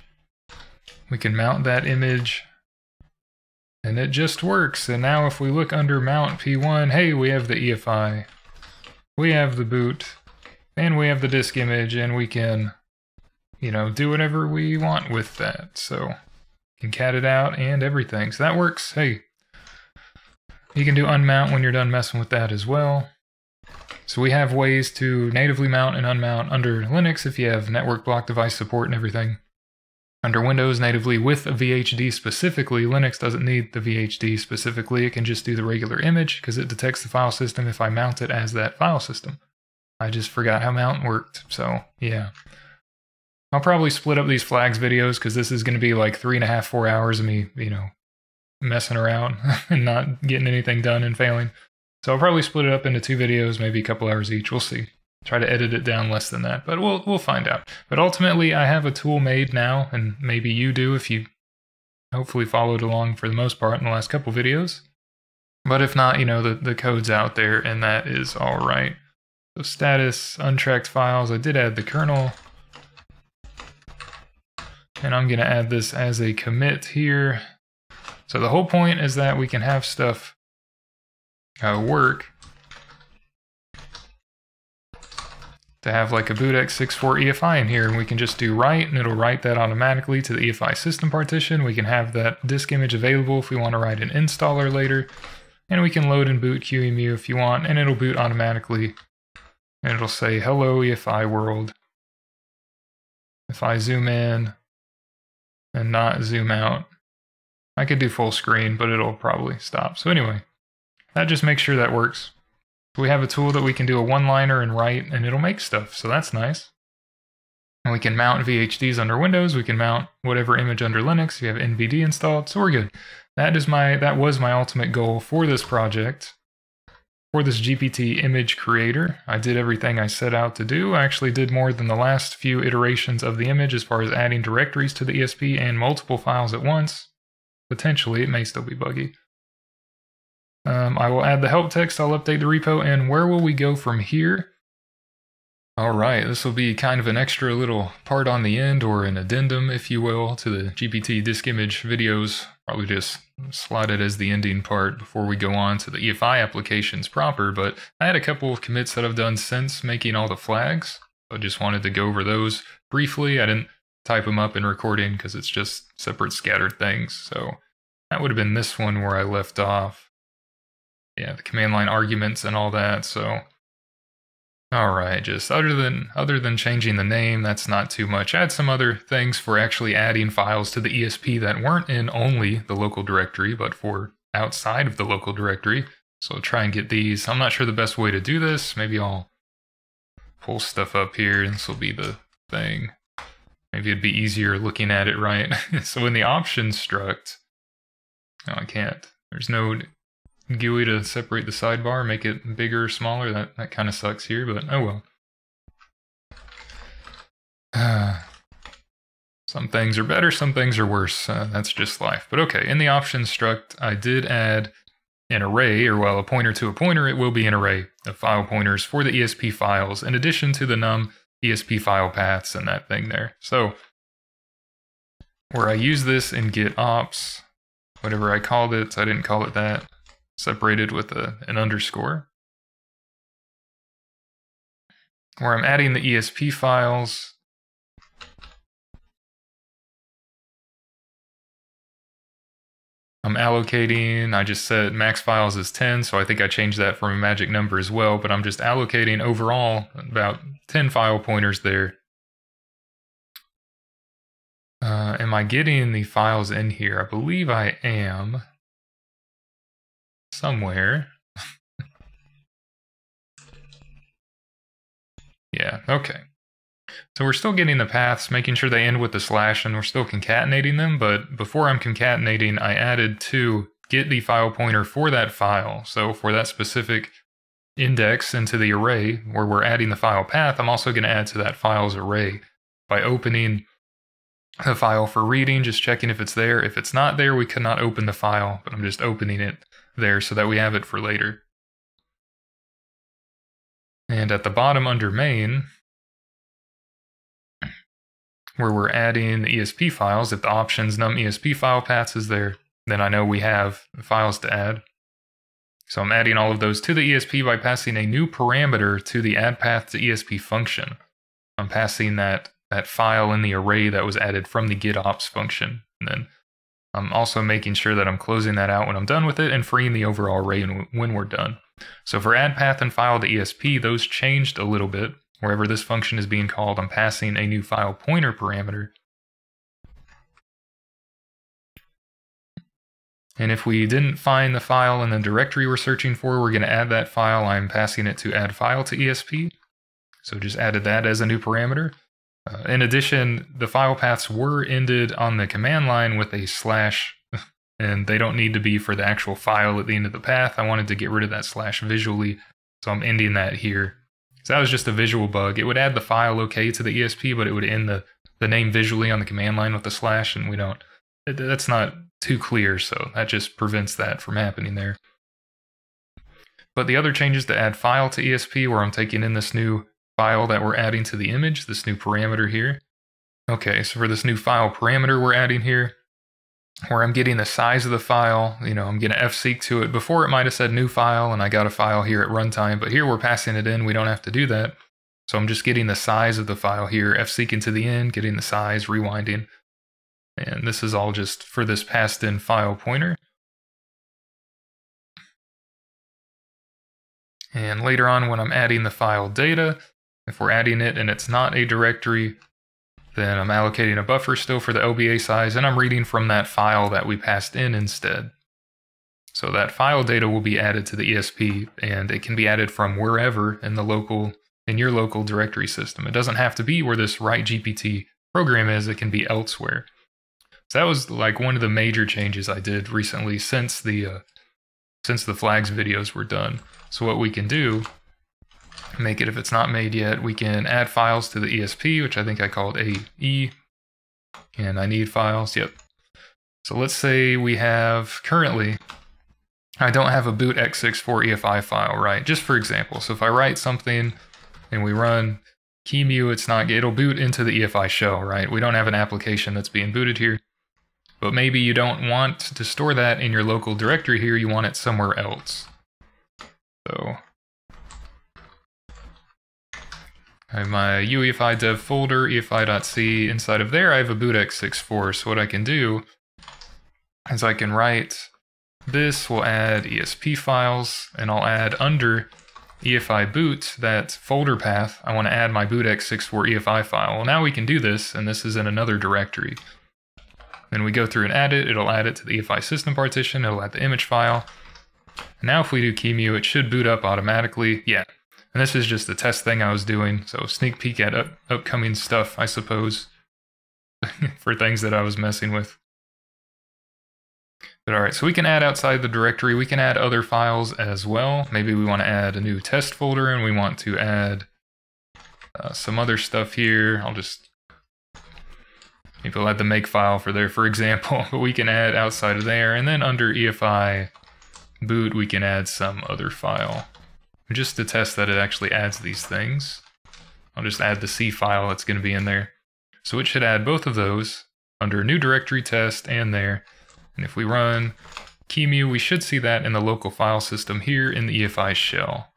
We can mount that image. And it just works. And now if we look under mount P1, hey, we have the EFI, we have the boot, and we have the disk image, and we can, you know, do whatever we want with that. So you can cat it out and everything. So that works. Hey, you can do unmount when you're done messing with that as well. So we have ways to natively mount and unmount under Linux if you have network block device support and everything. Under Windows natively with a VHD specifically, Linux doesn't need the VHD specifically. It can just do the regular image because it detects the file system if I mount it as that file system. I just forgot how mount worked, so yeah. I'll probably split up these flags videos because this is going to be like 3.5 to 4 hours of me, you know, messing around and not getting anything done and failing. So I'll probably split it up into 2 videos, maybe a couple hours each. We'll see. Try to edit it down less than that, but we'll find out. But ultimately, I have a tool made now, and maybe you do if you hopefully followed along for the most part in the last couple videos. But if not, you know, the code's out there, and that is all right. So status, untracked files, I did add the kernel. And I'm going to add this as a commit here. So the whole point is that we can have stuff work. To have like a bootx64 EFI in here, and we can just do write, and it'll write that automatically to the EFI system partition. We can have that disk image available if we want to write an installer later, And we can load and boot QEMU if you want, and it'll boot automatically. And it'll say, hello EFI world. If I zoom in and not zoom out, I could do full screen, but it'll probably stop. So anyway, that just makes sure that works. We have a tool that we can do a one-liner and write, and it'll make stuff, so that's nice. And we can mount VHDs under Windows, we can mount whatever image under Linux, we have NBD installed, so we're good. That was my ultimate goal for this project, for this GPT image creator. I did everything I set out to do. I actually did more than the last few iterations of the image as far as adding directories to the ESP and multiple files at once. Potentially, it may still be buggy. I will add the help text, I'll update the repo, and where will we go from here? Alright, this will be kind of an extra little part on the end, or an addendum, if you will, to the GPT disk image videos. Probably just slot it as the ending part before we go on to the EFI applications proper, but I had a couple of commits that I've done since making all the flags. I just wanted to go over those briefly. I didn't type them up in recording because it's just separate scattered things, so that would have been this one where I left off. Yeah, the command line arguments and all that, so... Alright, just other than changing the name, that's not too much. I had some other things for actually adding files to the ESP that weren't in only the local directory, but for outside of the local directory. So I'll try and get these. I'm not sure the best way to do this. Maybe I'll pull stuff up here, and this will be the thing. Maybe it'd be easier looking at it, right? So in the options struct... No, I can't. There's no... GUI to separate the sidebar, make it bigger or smaller. That kind of sucks here, but oh well. Some things are better, some things are worse. That's just life. But okay, in the options struct, I did add an array, or well, a pointer to a pointer. It will be an array of file pointers for the ESP files, in addition to the num ESP file paths and that thing there. So, where I use this in git ops, whatever I called it, I didn't call it that. Separated with an underscore. Where I'm adding the ESP files. I'm allocating, I just set max files as 10, so I think I changed that from a magic number as well, but I'm just allocating overall about 10 file pointers there. Am I getting the files in here? I believe I am. Somewhere. Yeah, okay. So we're still getting the paths, making sure they end with the slash, and we're still concatenating them, but before I'm concatenating, I added to get the file pointer for that file. So for that specific index into the array where we're adding the file path, I'm also going to add to that file's array by opening the file for reading, just checking if it's there. If it's not there, we could not open the file, but I'm just opening it there so that we have it for later. And at the bottom under main, where we're adding the ESP files, if the options num ESP file paths is there, then I know we have files to add. So I'm adding all of those to the ESP by passing a new parameter to the add path to ESP function. I'm passing that file in the array that was added from the GitOps function, and then I'm also making sure that I'm closing that out when I'm done with it and freeing the overall array when we're done. So for add path and file to ESP, those changed a little bit. Wherever this function is being called, I'm passing a new file pointer parameter. And if we didn't find the file in the directory we're searching for, we're going to add that file. I'm passing it to add file to ESP. So just added that as a new parameter. In addition, the file paths were ended on the command line with a slash, and they don't need to be for the actual file at the end of the path. I wanted to get rid of that slash visually, so I'm ending that here. So that was just a visual bug. It would add the file okay to the ESP, but it would end the name visually on the command line with the slash, and we don't. That's not too clear, so that just prevents that from happening there. But the other changes to add file to ESP, where I'm taking in this new file that we're adding to the image, this new parameter here. Okay, so for this new file parameter we're adding here, where I'm getting the size of the file, you know, I'm going to fseek to it. Before it might have said new file, and I got a file here at runtime, but here we're passing it in, we don't have to do that. So I'm just getting the size of the file here, fseeking to the end, getting the size, rewinding. And this is all just for this passed in file pointer. And later on, when I'm adding the file data, if we're adding it and it's not a directory, then I'm allocating a buffer still for the OBA size, and I'm reading from that file that we passed in instead. So that file data will be added to the ESP, and it can be added from wherever in the local, in your local directory system. It doesn't have to be where this write GPT program is, it can be elsewhere. So that was like one of the major changes I did recently since the flags videos were done. So what we can do, make it if it's not made yet, we can add files to the ESP, which I think I called AE, and I need files, yep. So let's say we have currently, I don't have a boot x64 EFI file, right? Just for example, so if I write something and we run QEMU, it'll boot into the EFI shell, right? We don't have an application that's being booted here, but maybe you don't want to store that in your local directory here, you want it somewhere else. So I have my UEFI dev folder, EFI.c, inside of there I have a bootx64, so what I can do is I can write this, we'll add ESP files, and I'll add under EFI boot, that folder path, I want to add my bootx64 EFI file. Well, now we can do this, and this is in another directory. Then we go through and add it, it'll add it to the EFI system partition, it'll add the image file. And now if we do QEMU, it should boot up automatically, yeah. And this is just the test thing I was doing, so sneak peek at upcoming stuff, I suppose, for things that I was messing with. But all right, so we can add outside the directory, we can add other files as well. Maybe we want to add a new test folder and we want to add some other stuff here. Maybe I'll add the make file for example, but we can add outside of there. And then under EFI boot, we can add some other file. Just to test that it actually adds these things. I'll just add the C file that's going to be in there. So it should add both of those under new directory test and there. And if we run QEMU, we should see that in the local file system here in the EFI shell.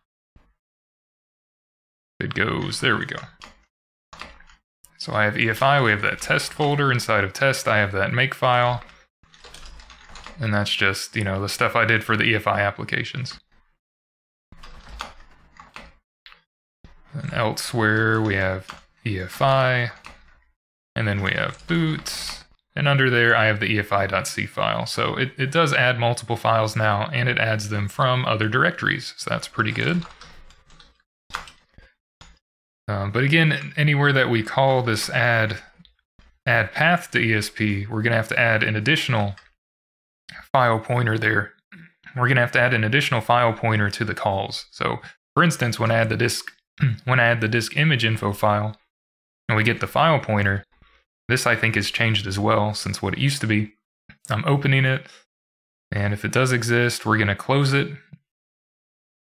It goes, there we go. So I have EFI, we have that test folder. Inside of test, I have that make file. And that's just, you know, the stuff I did for the EFI applications. And elsewhere we have EFI, and then we have boot, and under there I have the EFI.c file. So it does add multiple files now, and it adds them from other directories, so that's pretty good. But again, anywhere that we call this add path to ESP, we're going to have to add an additional file pointer there. We're going to have to add an additional file pointer to the calls. So for instance, when I add the disk image info file and we get the file pointer, this I think has changed as well since what it used to be. I'm opening it, and if it does exist, we're going to close it, and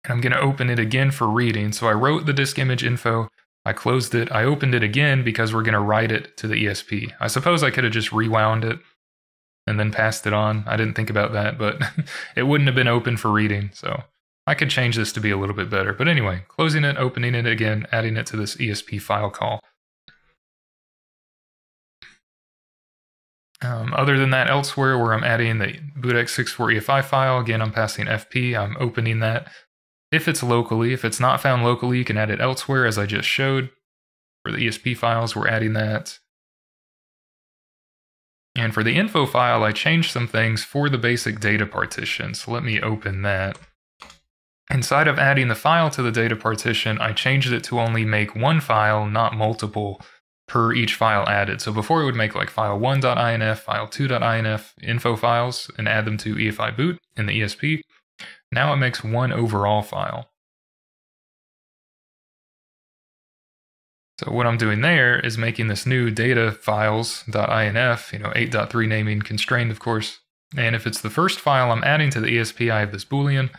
I'm going to open it again for reading. So I wrote the disk image info, I closed it, I opened it again because we're going to write it to the ESP. I suppose I could have just rewound it and then passed it on. I didn't think about that, but it wouldn't have been open for reading, so I could change this to be a little bit better, but anyway, closing it, opening it again, adding it to this ESP file call. Other than that, elsewhere where I'm adding the bootx64 EFI file, again, I'm passing FP, I'm opening that. If it's locally, if it's not found locally, you can add it elsewhere, as I just showed. For the ESP files, we're adding that. And for the info file, I changed some things for the basic data partition, so let me open that. Inside of adding the file to the data partition, I changed it to only make one file, not multiple, per each file added. So before it would make like file1.inf, file2.inf info files and add them to EFI boot in the ESP. Now it makes one overall file. So what I'm doing there is making this new data files.inf, you know, 8.3 naming constrained, of course. And if it's the first file I'm adding to the ESP, I have this Boolean.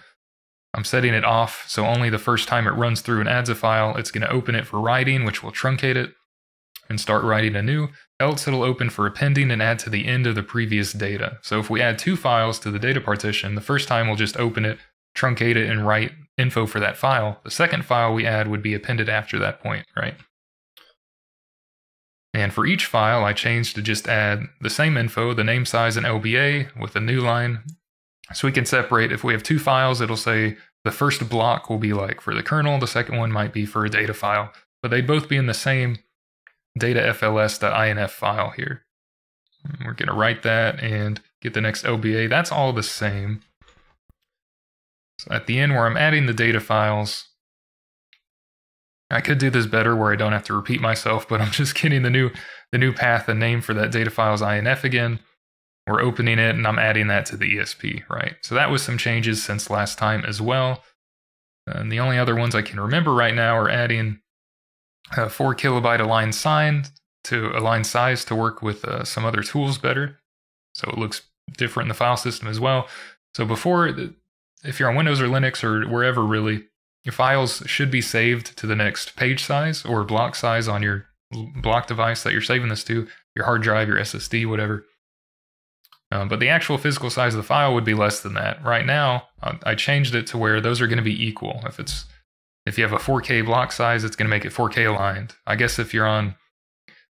I'm setting it off, so only the first time it runs through and adds a file, it's going to open it for writing, which will truncate it and start writing anew. Else it'll open for appending and add to the end of the previous data. So if we add two files to the data partition, the first time we'll just open it, truncate it, and write info for that file. The second file we add would be appended after that point, right? And for each file, I changed to just add the same info, the name size and LBA with a new line. So we can separate, if we have two files, it'll say The first block will be like for the kernel, the second one might be for a data file, but they'd both be in the same data fls.inf file here. We're going to write that and get the next LBA. That's all the same. So at the end where I'm adding the data files, I could do this better where I don't have to repeat myself, but I'm just getting the new path and name for that data files INF again. We're opening it and I'm adding that to the ESP, right? So that was some changes since last time as well. And the only other ones I can remember right now are adding a 4 kilobyte align sign to align size to work with some other tools better. So it looks different in the file system as well. So before, if you're on Windows or Linux or wherever really, your files should be saved to the next page size or block size on your block device that you're saving this to, your hard drive, your SSD, whatever. But the actual physical size of the file would be less than that. Right now, I changed it to where those are going to be equal. If you have a 4K block size, it's going to make it 4K aligned. I guess if you're on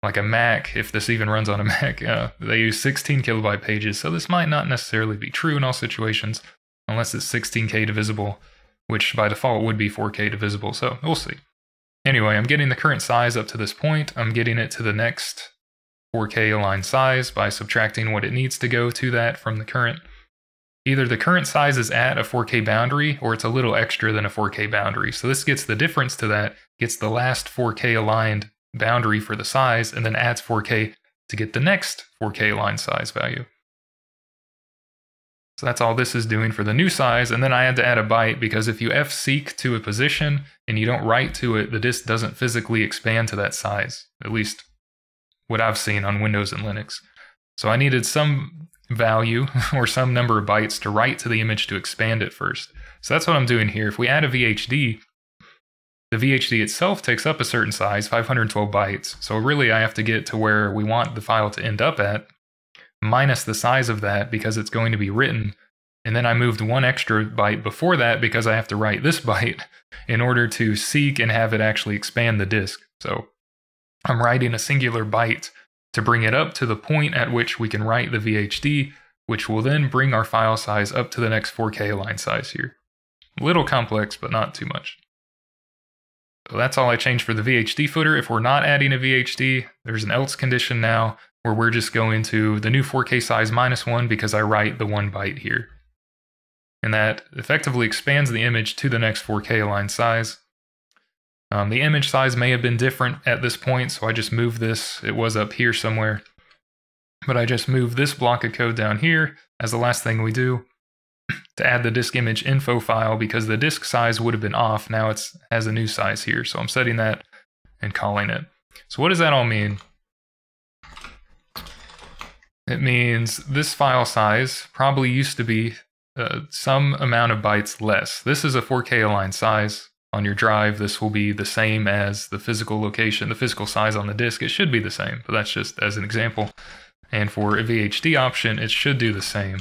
like a Mac, if this even runs on a Mac, they use 16 kilobyte pages. So this might not necessarily be true in all situations, unless it's 16K divisible, which by default would be 4K divisible. So we'll see. Anyway, I'm getting the current size up to this point. I'm getting it to the next 4K align size by subtracting what it needs to go to that from the current. Either the current size is at a 4K boundary or it's a little extra than a 4K boundary. So this gets the difference to that, gets the last 4K aligned boundary for the size, and then adds 4K to get the next 4K align size value. So that's all this is doing for the new size, and then I had to add a byte because if you fseek to a position and you don't write to it, the disk doesn't physically expand to that size, at least what I've seen on Windows and Linux. So I needed some value or some number of bytes to write to the image to expand it first. So that's what I'm doing here. If we add a VHD, the VHD itself takes up a certain size, 512 bytes. So really I have to get to where we want the file to end up at, minus the size of that because it's going to be written. And then I moved one extra byte before that because I have to write this byte in order to seek and have it actually expand the disk. So I'm writing a singular byte to bring it up to the point at which we can write the VHD, which will then bring our file size up to the next 4K line size here. A little complex, but not too much. So that's all I changed for the VHD footer. If we're not adding a VHD, there's an else condition now, where we're just going to the new 4K size minus 1 because I write the 1 byte here. And that effectively expands the image to the next 4K aligned size. The image size may have been different at this point, so I just moved this. It was up here somewhere. But I just moved this block of code down here as the last thing we do to add the disk image info file because the disk size would have been off. Now it has a new size here, so I'm setting that and calling it. So what does that all mean? It means this file size probably used to be some amount of bytes less. This is a 4K aligned size on your drive. This will be the same as the physical location, the physical size on the disk. It should be the same, but that's just as an example. And for a VHD option, it should do the same.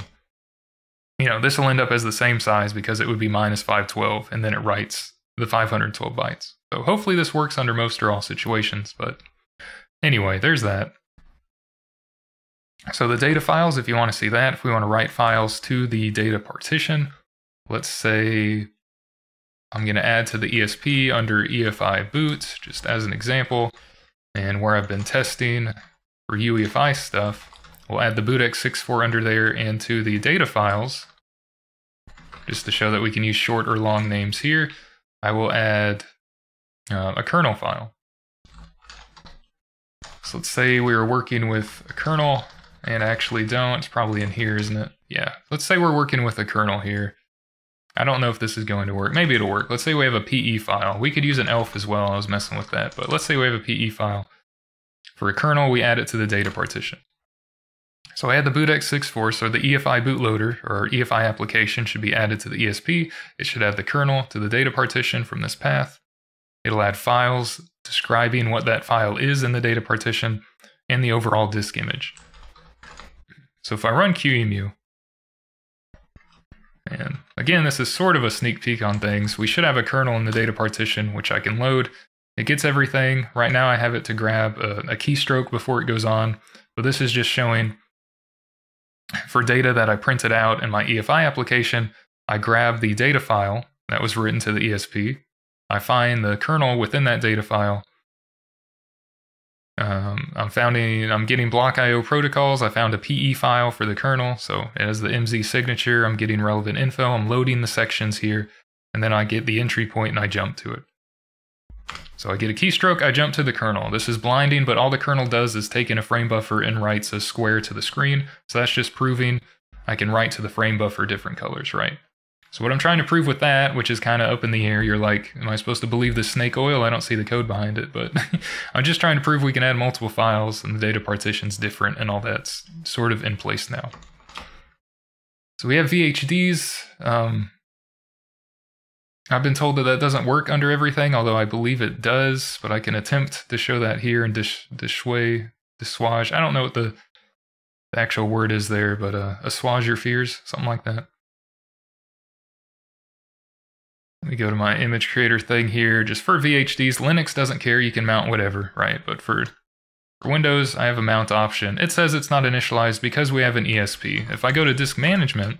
You know, this will end up as the same size because it would be minus 512, and then it writes the 512 bytes. So hopefully this works under most or all situations, but anyway, there's that. So the data files, if you want to see that, if we want to write files to the data partition, let's say I'm going to add to the ESP under EFI boot, just as an example, and where I've been testing for UEFI stuff, we'll add the bootx64 under there and to the data files, just to show that we can use short or long names here, I will add a kernel file. So let's say we were working with a kernel. And I actually don't, it's probably in here, isn't it? Yeah, let's say we're working with a kernel here. I don't know if this is going to work, maybe it'll work. Let's say we have a PE file. We could use an ELF as well, I was messing with that, but let's say we have a PE file. For a kernel, we add it to the data partition. So I add the bootx64, so the EFI bootloader, or EFI application should be added to the ESP. It should add the kernel to the data partition from this path. It'll add files describing what that file is in the data partition and the overall disk image. So if I run QEMU, and again, this is sort of a sneak peek on things. We should have a kernel in the data partition, which I can load. It gets everything. Right now I have it to grab a keystroke before it goes on, but this is just showing for data that I printed out in my EFI application, I grab the data file, that was written to the ESP. I find the kernel within that data file. I'm getting block IO protocols. I found a PE file for the kernel. So it has the MZ signature. I'm getting relevant info. I'm loading the sections here, and then I get the entry point and I jump to it. So I get a keystroke, I jump to the kernel. This is blinding, but all the kernel does is take in a frame buffer and writes a square to the screen. So that's just proving I can write to the frame buffer different colors, right? So what I'm trying to prove with that, which is kind of up in the air, you're like, am I supposed to believe this snake oil? I don't see the code behind it, but I'm just trying to prove we can add multiple files and the data partition's different and all that's sort of in place now. So we have VHDs. I've been told that that doesn't work under everything, although I believe it does, but I can attempt to show that here in dissuage. I don't know what the actual word is there, but assuage your fears, something like that. Let me go to my image creator thing here. Just for VHDs, Linux doesn't care, you can mount whatever, right? But for Windows, I have a mount option. It says it's not initialized because we have an ESP. If I go to disk management,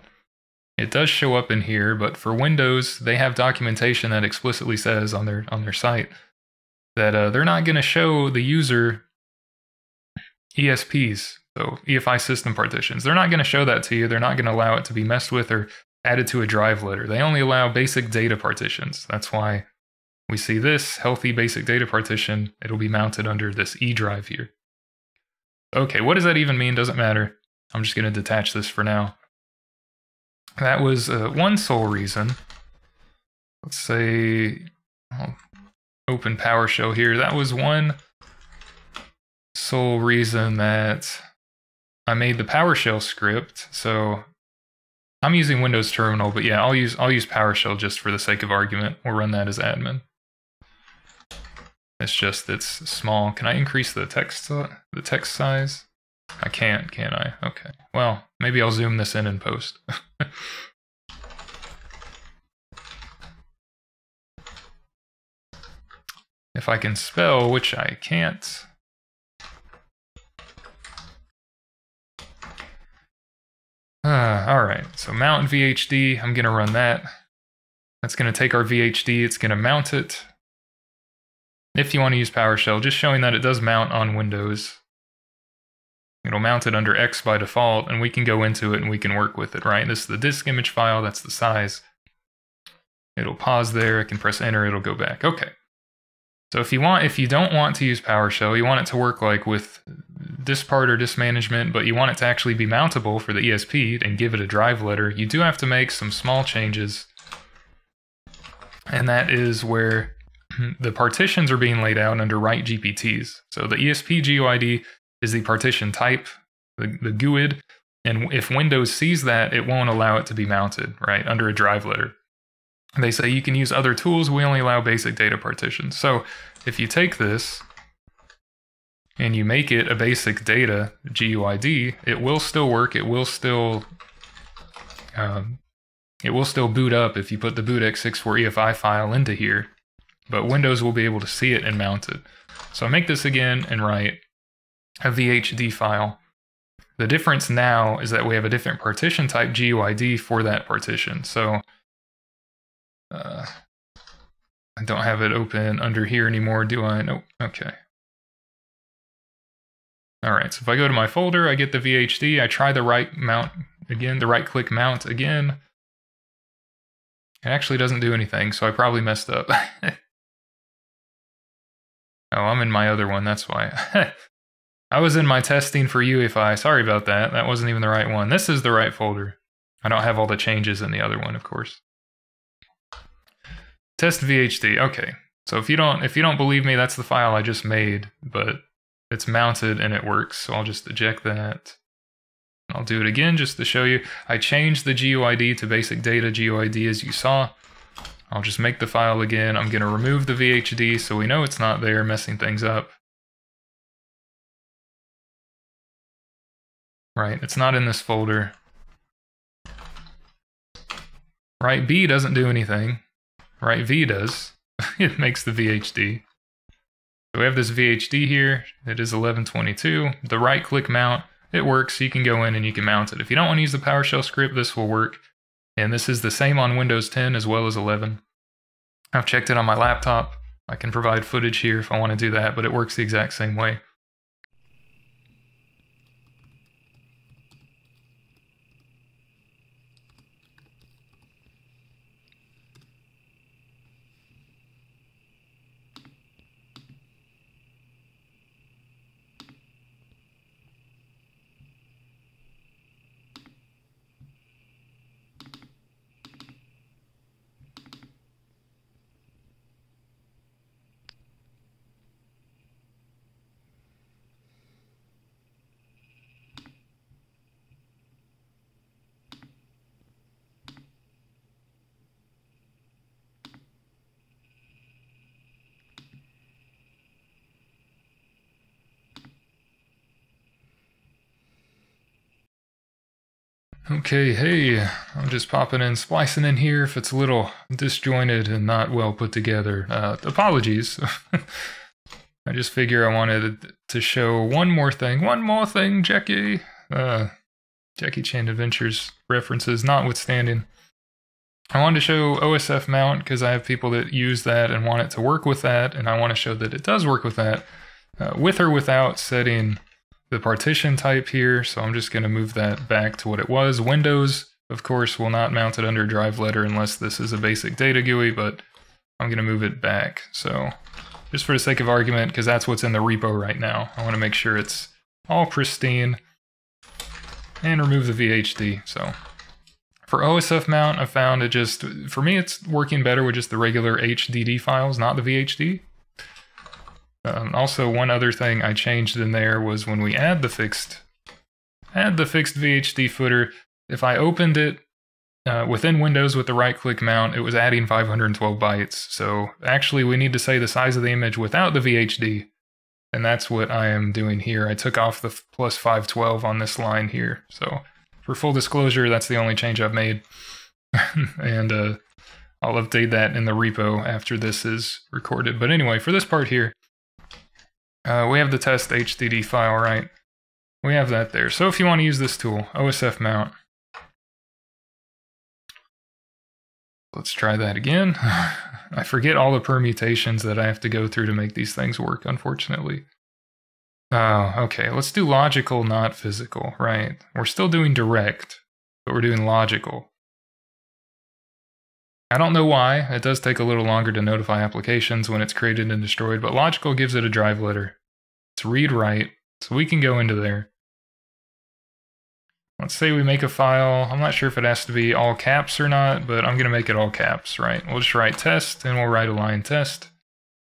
it does show up in here, but for Windows, they have documentation that explicitly says on their site that they're not going to show the user ESPs, so EFI system partitions. They're not going to show that to you. They're not going to allow it to be messed with or added to a drive letter. They only allow basic data partitions. That's why we see this healthy basic data partition. It'll be mounted under this E drive here. Okay, what does that even mean? Doesn't matter. I'm just going to detach this for now. That was one sole reason. Let's say, I'll open PowerShell here. That was one sole reason that I made the PowerShell script. So I'm using Windows Terminal, but yeah, I'll use PowerShell just for the sake of argument. We'll run that as admin. It's just, it's small. Can I increase the text size? I can't, can I? Okay. Well, maybe I'll zoom this in post. If I can spell, which I can't. All right, so mount VHD, I'm going to run that. That's going to take our VHD, it's going to mount it. If you want to use PowerShell, just showing that it does mount on Windows. It'll mount it under X by default, and we can go into it and we can work with it, right? This is the disk image file, that's the size. It'll pause there, I can press enter, it'll go back. Okay. So if you don't want to use PowerShell, you want it to work like with DiskPart or disk management, but you want it to actually be mountable for the ESP and give it a drive letter, you do have to make some small changes. And that is where the partitions are being laid out under write GPTs. So the ESP GUID is the partition type, the GUID, and if Windows sees that, it won't allow it to be mounted, right, under a drive letter. They say you can use other tools, we only allow basic data partitions. So if you take this and you make it a basic data GUID, it will still work, it will still boot up if you put the bootx64 EFI file into here, but Windows will be able to see it and mount it. So I make this again and write a VHD file. The difference now is that we have a different partition type GUID for that partition. So I don't have it open under here anymore, do I? Nope. Okay. All right. So if I go to my folder, I get the VHD. I try the right mount again, the right click mount again. It actually doesn't do anything, so I probably messed up. Oh, I'm in my other one. That's why. I was in my testing for UEFI. Sorry about that. That wasn't even the right one. This is the right folder. I don't have all the changes in the other one, of course. Test VHD. Okay. So if you don't believe me, that's the file I just made, but it's mounted and it works. So I'll just eject that. I'll do it again just to show you. I changed the GUID to basic data GUID as you saw. I'll just make the file again. I'm going to remove the VHD so we know it's not there messing things up. Right, it's not in this folder. Right, B doesn't do anything. Right, V does. It makes the VHD. So we have this VHD here. It is 1122. The right-click mount, it works. You can go in and you can mount it. If you don't want to use the PowerShell script, this will work. And this is the same on Windows 10 as well as 11. I've checked it on my laptop. I can provide footage here if I want to do that, but it works the exact same way. Okay, hey, I'm just popping in, splicing in here if it's a little disjointed and not well put together. Apologies. I just figure I wanted to show one more thing, Jackie. Jackie Chan Adventures references notwithstanding. I wanted to show OSF mount because I have people that use that and want it to work with that, and I want to show that it does work with that, with or without setting the partition type here, so I'm just going to move that back to what it was. Windows, of course, will not mount it under drive letter unless this is a basic data GUI, but I'm going to move it back. So just for the sake of argument, because that's what's in the repo right now, I want to make sure it's all pristine and remove the VHD. So for OSF mount, I found it just, for me, it's working better with just the regular HDD files, not the VHD. Also, one other thing I changed in there was when we add the fixed VHD footer, if I opened it within Windows with the right-click mount, it was adding 512 bytes. So actually, we need to say the size of the image without the VHD, and that's what I am doing here. I took off the plus 512 on this line here. So for full disclosure, that's the only change I've made, and I'll update that in the repo after this is recorded. But anyway, for this part here, we have the test HDD file, right? We have that there. So if you want to use this tool, OSF mount. Let's try that again. I forget all the permutations that I have to go through to make these things work, unfortunately. Oh, okay. Let's do logical, not physical, right? We're still doing direct, but we're doing logical. I don't know why, it does take a little longer to notify applications when it's created and destroyed, but logical gives it a drive letter. It's read-write, so we can go into there. Let's say we make a file, I'm not sure if it has to be all caps or not, but I'm going to make it all caps, right? We'll just write test, and we'll write a line test.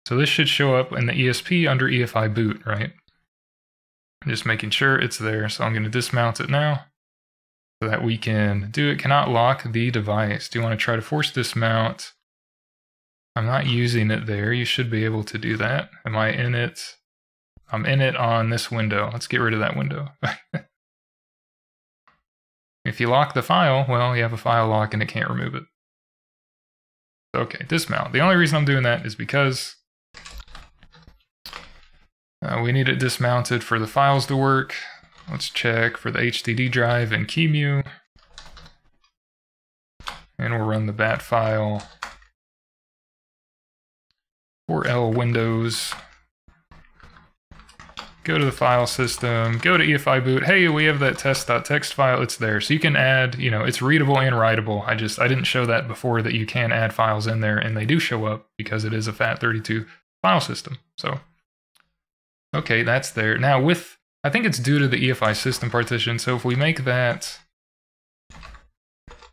So this should show up in the ESP under EFI boot, right? I'm just making sure it's there, so I'm going to dismount it now. So that we can do it. Cannot lock the device. Do you want to try to force dismount? I'm not using it there. You should be able to do that. Am I in it? I'm in it on this window. Let's get rid of that window. If you lock the file, well, you have a file lock and it can't remove it. Okay, dismount. The only reason I'm doing that is because we need it dismounted for the files to work. Let's check for the HDD drive and QEMU. And we'll run the bat file. 4L Windows. Go to the file system, go to EFI boot. Hey, we have that test.txt file, it's there. So you can add, you know, it's readable and writable. I didn't show that before, that you can add files in there and they do show up because it is a FAT32 file system. So, okay, that's there. Now with, I think it's due to the EFI system partition, so if we make that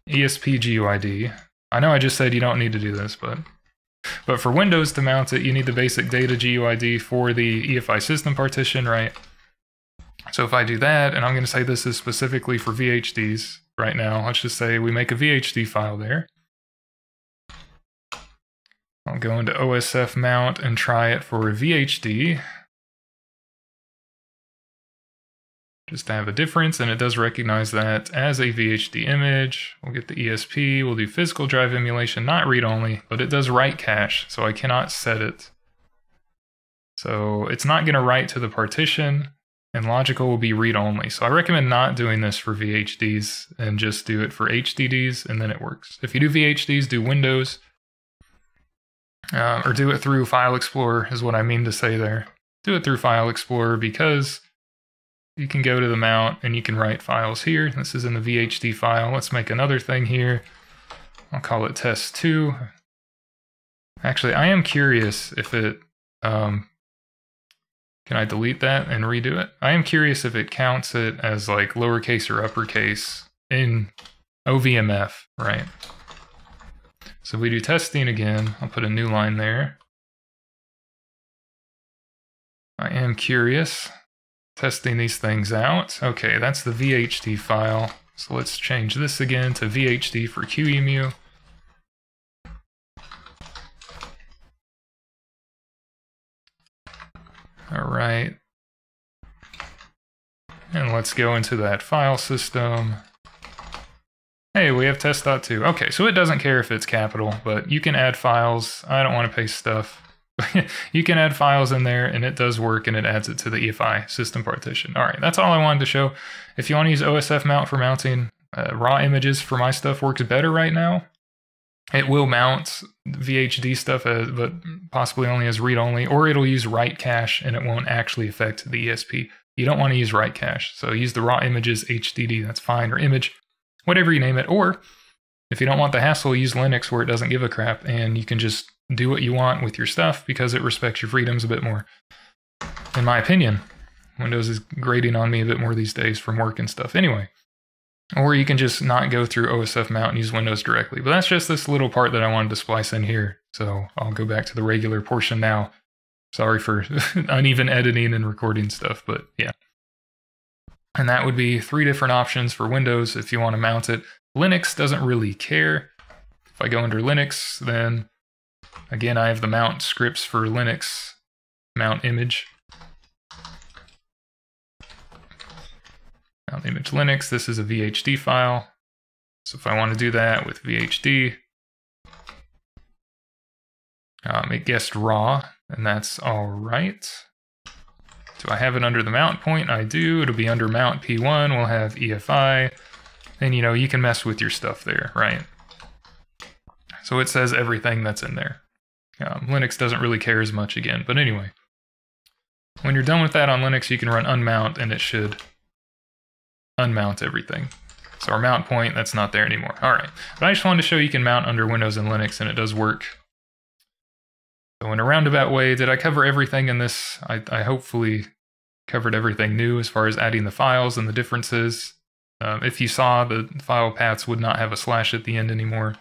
ESP GUID, I know I just said you don't need to do this, but for Windows to mount it, you need the basic data GUID for the EFI system partition, right? So if I do that, and I'm going to say this is specifically for VHDs right now, let's just say we make a VHD file there. I'll go into OSF mount and try it for a VHD. Just to have a difference, and it does recognize that as a VHD image. We'll get the ESP, we'll do physical drive emulation, not read-only, but it does write cache, so I cannot set it. So it's not going to write to the partition, and logical will be read-only. So I recommend not doing this for VHDs and just do it for HDDs, and then it works. If you do VHDs, do Windows, or do it through File Explorer is what I mean to say there. Do it through File Explorer because you can go to the mount and you can write files here. This is in the VHD file. Let's make another thing here. I'll call it test2. Actually, I am curious if it... can I delete that and redo it? I am curious if it counts it as like lowercase or uppercase in OVMF, right? So we do testing again. I'll put a new line there. I am curious. Testing these things out. Okay, that's the VHD file. So let's change this again to VHD for QEMU. All right, and let's go into that file system. Hey, we have test.2. Okay, so it doesn't care if it's capital, but you can add files. I don't want to paste stuff. You can add files in there, and it does work, and it adds it to the EFI system partition. All right, that's all I wanted to show. If you want to use OSF mount for mounting, raw images for my stuff works better right now. It will mount VHD stuff, but possibly only as read-only, or it'll use write cache, and it won't actually affect the ESP. You don't want to use write cache, so use the raw images HDD, that's fine, or image, whatever you name it. Or if you don't want the hassle, use Linux where it doesn't give a crap, and you can just do what you want with your stuff because it respects your freedoms a bit more, in my opinion. Windows is grating on me a bit more these days from work and stuff. Anyway. Or you can just not go through OSF mount and use Windows directly. But that's just this little part that I wanted to splice in here. So I'll go back to the regular portion now. Sorry for uneven editing and recording stuff, but yeah. And that would be three different options for Windows if you want to mount it. Linux doesn't really care. If I go under Linux, then again, I have the mount scripts for Linux, mount image. Mount image Linux, this is a VHD file. So if I want to do that with VHD, it guessed raw, and that's all right. Do I have it under the mount point? I do. It'll be under mount P1, we'll have EFI, and you know, you can mess with your stuff there, right? So it says everything that's in there. Linux doesn't really care as much again, but anyway. When you're done with that on Linux, you can run unmount, and it should unmount everything. So our mount point, that's not there anymore. All right, but I just wanted to show you can mount under Windows and Linux, and it does work. So in a roundabout way, did I cover everything in this? I hopefully covered everything new as far as adding the files and the differences. If you saw, the file paths would not have a slash at the end anymore,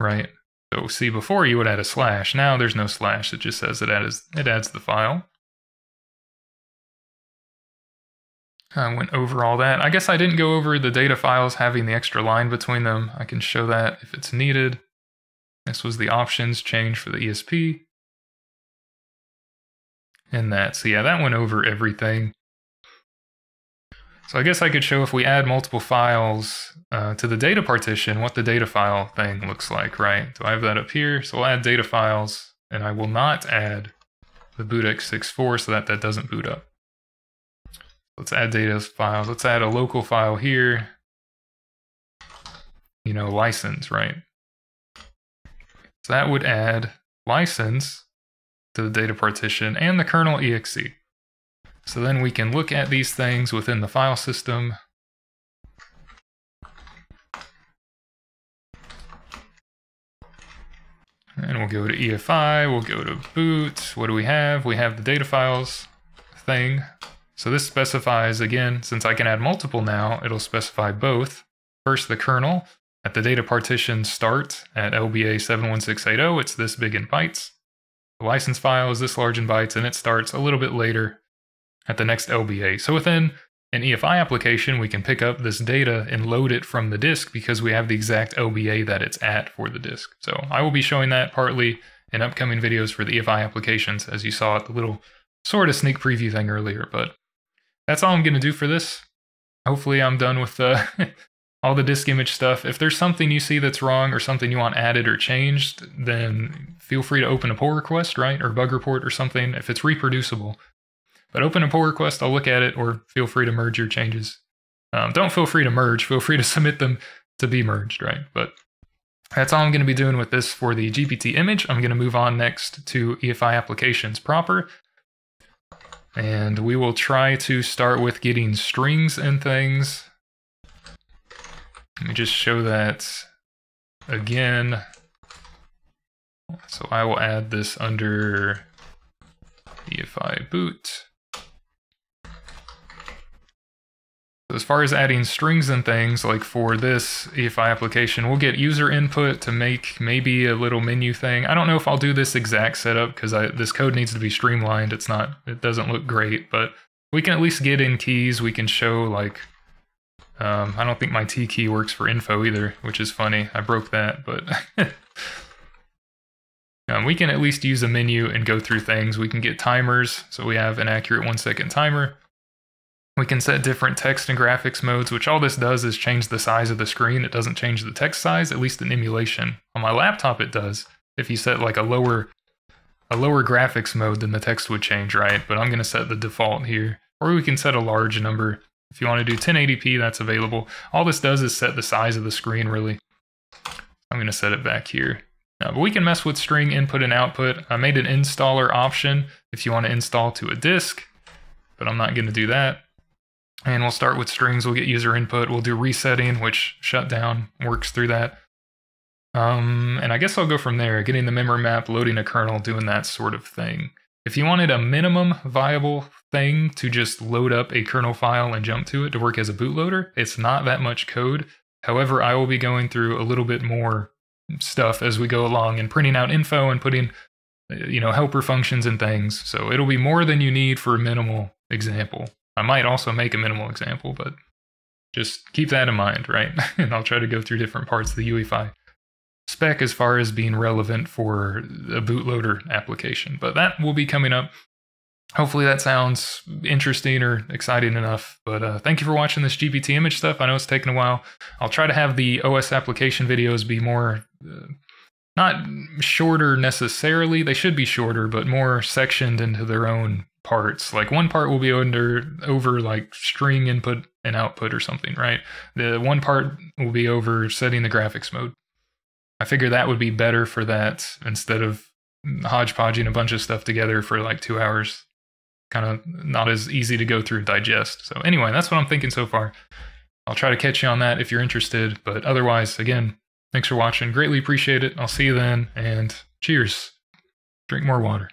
right? So see, before you would add a slash. Now there's no slash. It just says it adds the file. I went over all that. I guess I didn't go over the data files having the extra line between them. I can show that if it's needed. This was the options change for the ESP. And that. So yeah, that went over everything. So I guess I could show if we add multiple files to the data partition, what the data file thing looks like, right? So I have that up here. So I'll add data files, and I will not add the bootx64 so that that doesn't boot up. Let's add data files. Let's add a local file here. You know, license, right? So that would add license to the data partition and the kernel exe. So then we can look at these things within the file system. And we'll go to EFI, we'll go to boot. What do we have? We have the data files thing. So this specifies, again, since I can add multiple now, it'll specify both. First, the kernel at the data partition start at LBA 71680. It's this big in bytes. The license file is this large in bytes, and it starts a little bit later at the next LBA. So within an EFI application, we can pick up this data and load it from the disk because we have the exact LBA that it's at for the disk. So I will be showing that partly in upcoming videos for the EFI applications, as you saw at the little sort of sneak preview thing earlier, but that's all I'm going to do for this. Hopefully I'm done with all the disk image stuff. If there's something you see that's wrong or something you want added or changed, then feel free to open a pull request, right? Or bug report or something if it's reproducible. But open a pull request, I'll look at it, or feel free to merge your changes. Don't feel free to merge, feel free to submit them to be merged, right? But that's all I'm going to be doing with this for the GPT image. I'm going to move on next to EFI applications proper. And we will try to start with getting strings and things. Let me just show that again. So I will add this under EFI boot. So as far as adding strings and things, like for this EFI application, we'll get user input to make maybe a little menu thing. I don't know if I'll do this exact setup because this code needs to be streamlined. It doesn't look great, but we can at least get in keys. We can show like, I don't think my T key works for info either, which is funny. I broke that, but we can at least use a menu and go through things. We can get timers, so we have an accurate 1-second timer. We can set different text and graphics modes, which all this does is change the size of the screen. It doesn't change the text size, at least in emulation. On my laptop it does. If you set like a lower graphics mode, then the text would change, right? But I'm going to set the default here. Or we can set a large number. If you want to do 1080p, that's available. All this does is set the size of the screen, really. I'm going to set it back here. But we can mess with string input and output. I made an installer option if you want to install to a disk, but I'm not going to do that. And we'll start with strings, we'll get user input, we'll do resetting, which shutdown works through that. And I guess I'll go from there, getting the memory map, loading a kernel, doing that sort of thing. If you wanted a minimum viable thing to just load up a kernel file and jump to it to work as a bootloader, it's not that much code. However, I will be going through a little bit more stuff as we go along and printing out info and putting, you know, helper functions and things. So it'll be more than you need for a minimal example. I might also make a minimal example, but just keep that in mind, right? And I'll try to go through different parts of the UEFI spec as far as being relevant for a bootloader application. But that will be coming up. Hopefully that sounds interesting or exciting enough. But thank you for watching this GPT image stuff. I know it's taken a while. I'll try to have the OS application videos be more, not shorter necessarily. They should be shorter, but more sectioned into their own parts. Like one part will be over like string input and output or something, right? The one part will be over setting the graphics mode. I figure that would be better for that instead of hodgepodging a bunch of stuff together for like 2 hours. Kind of not as easy to go through and digest. So anyway, that's what I'm thinking so far. I'll try to catch you on that if you're interested, but otherwise, again, thanks for watching. Greatly appreciate it. I'll see you then, and cheers. Drink more water.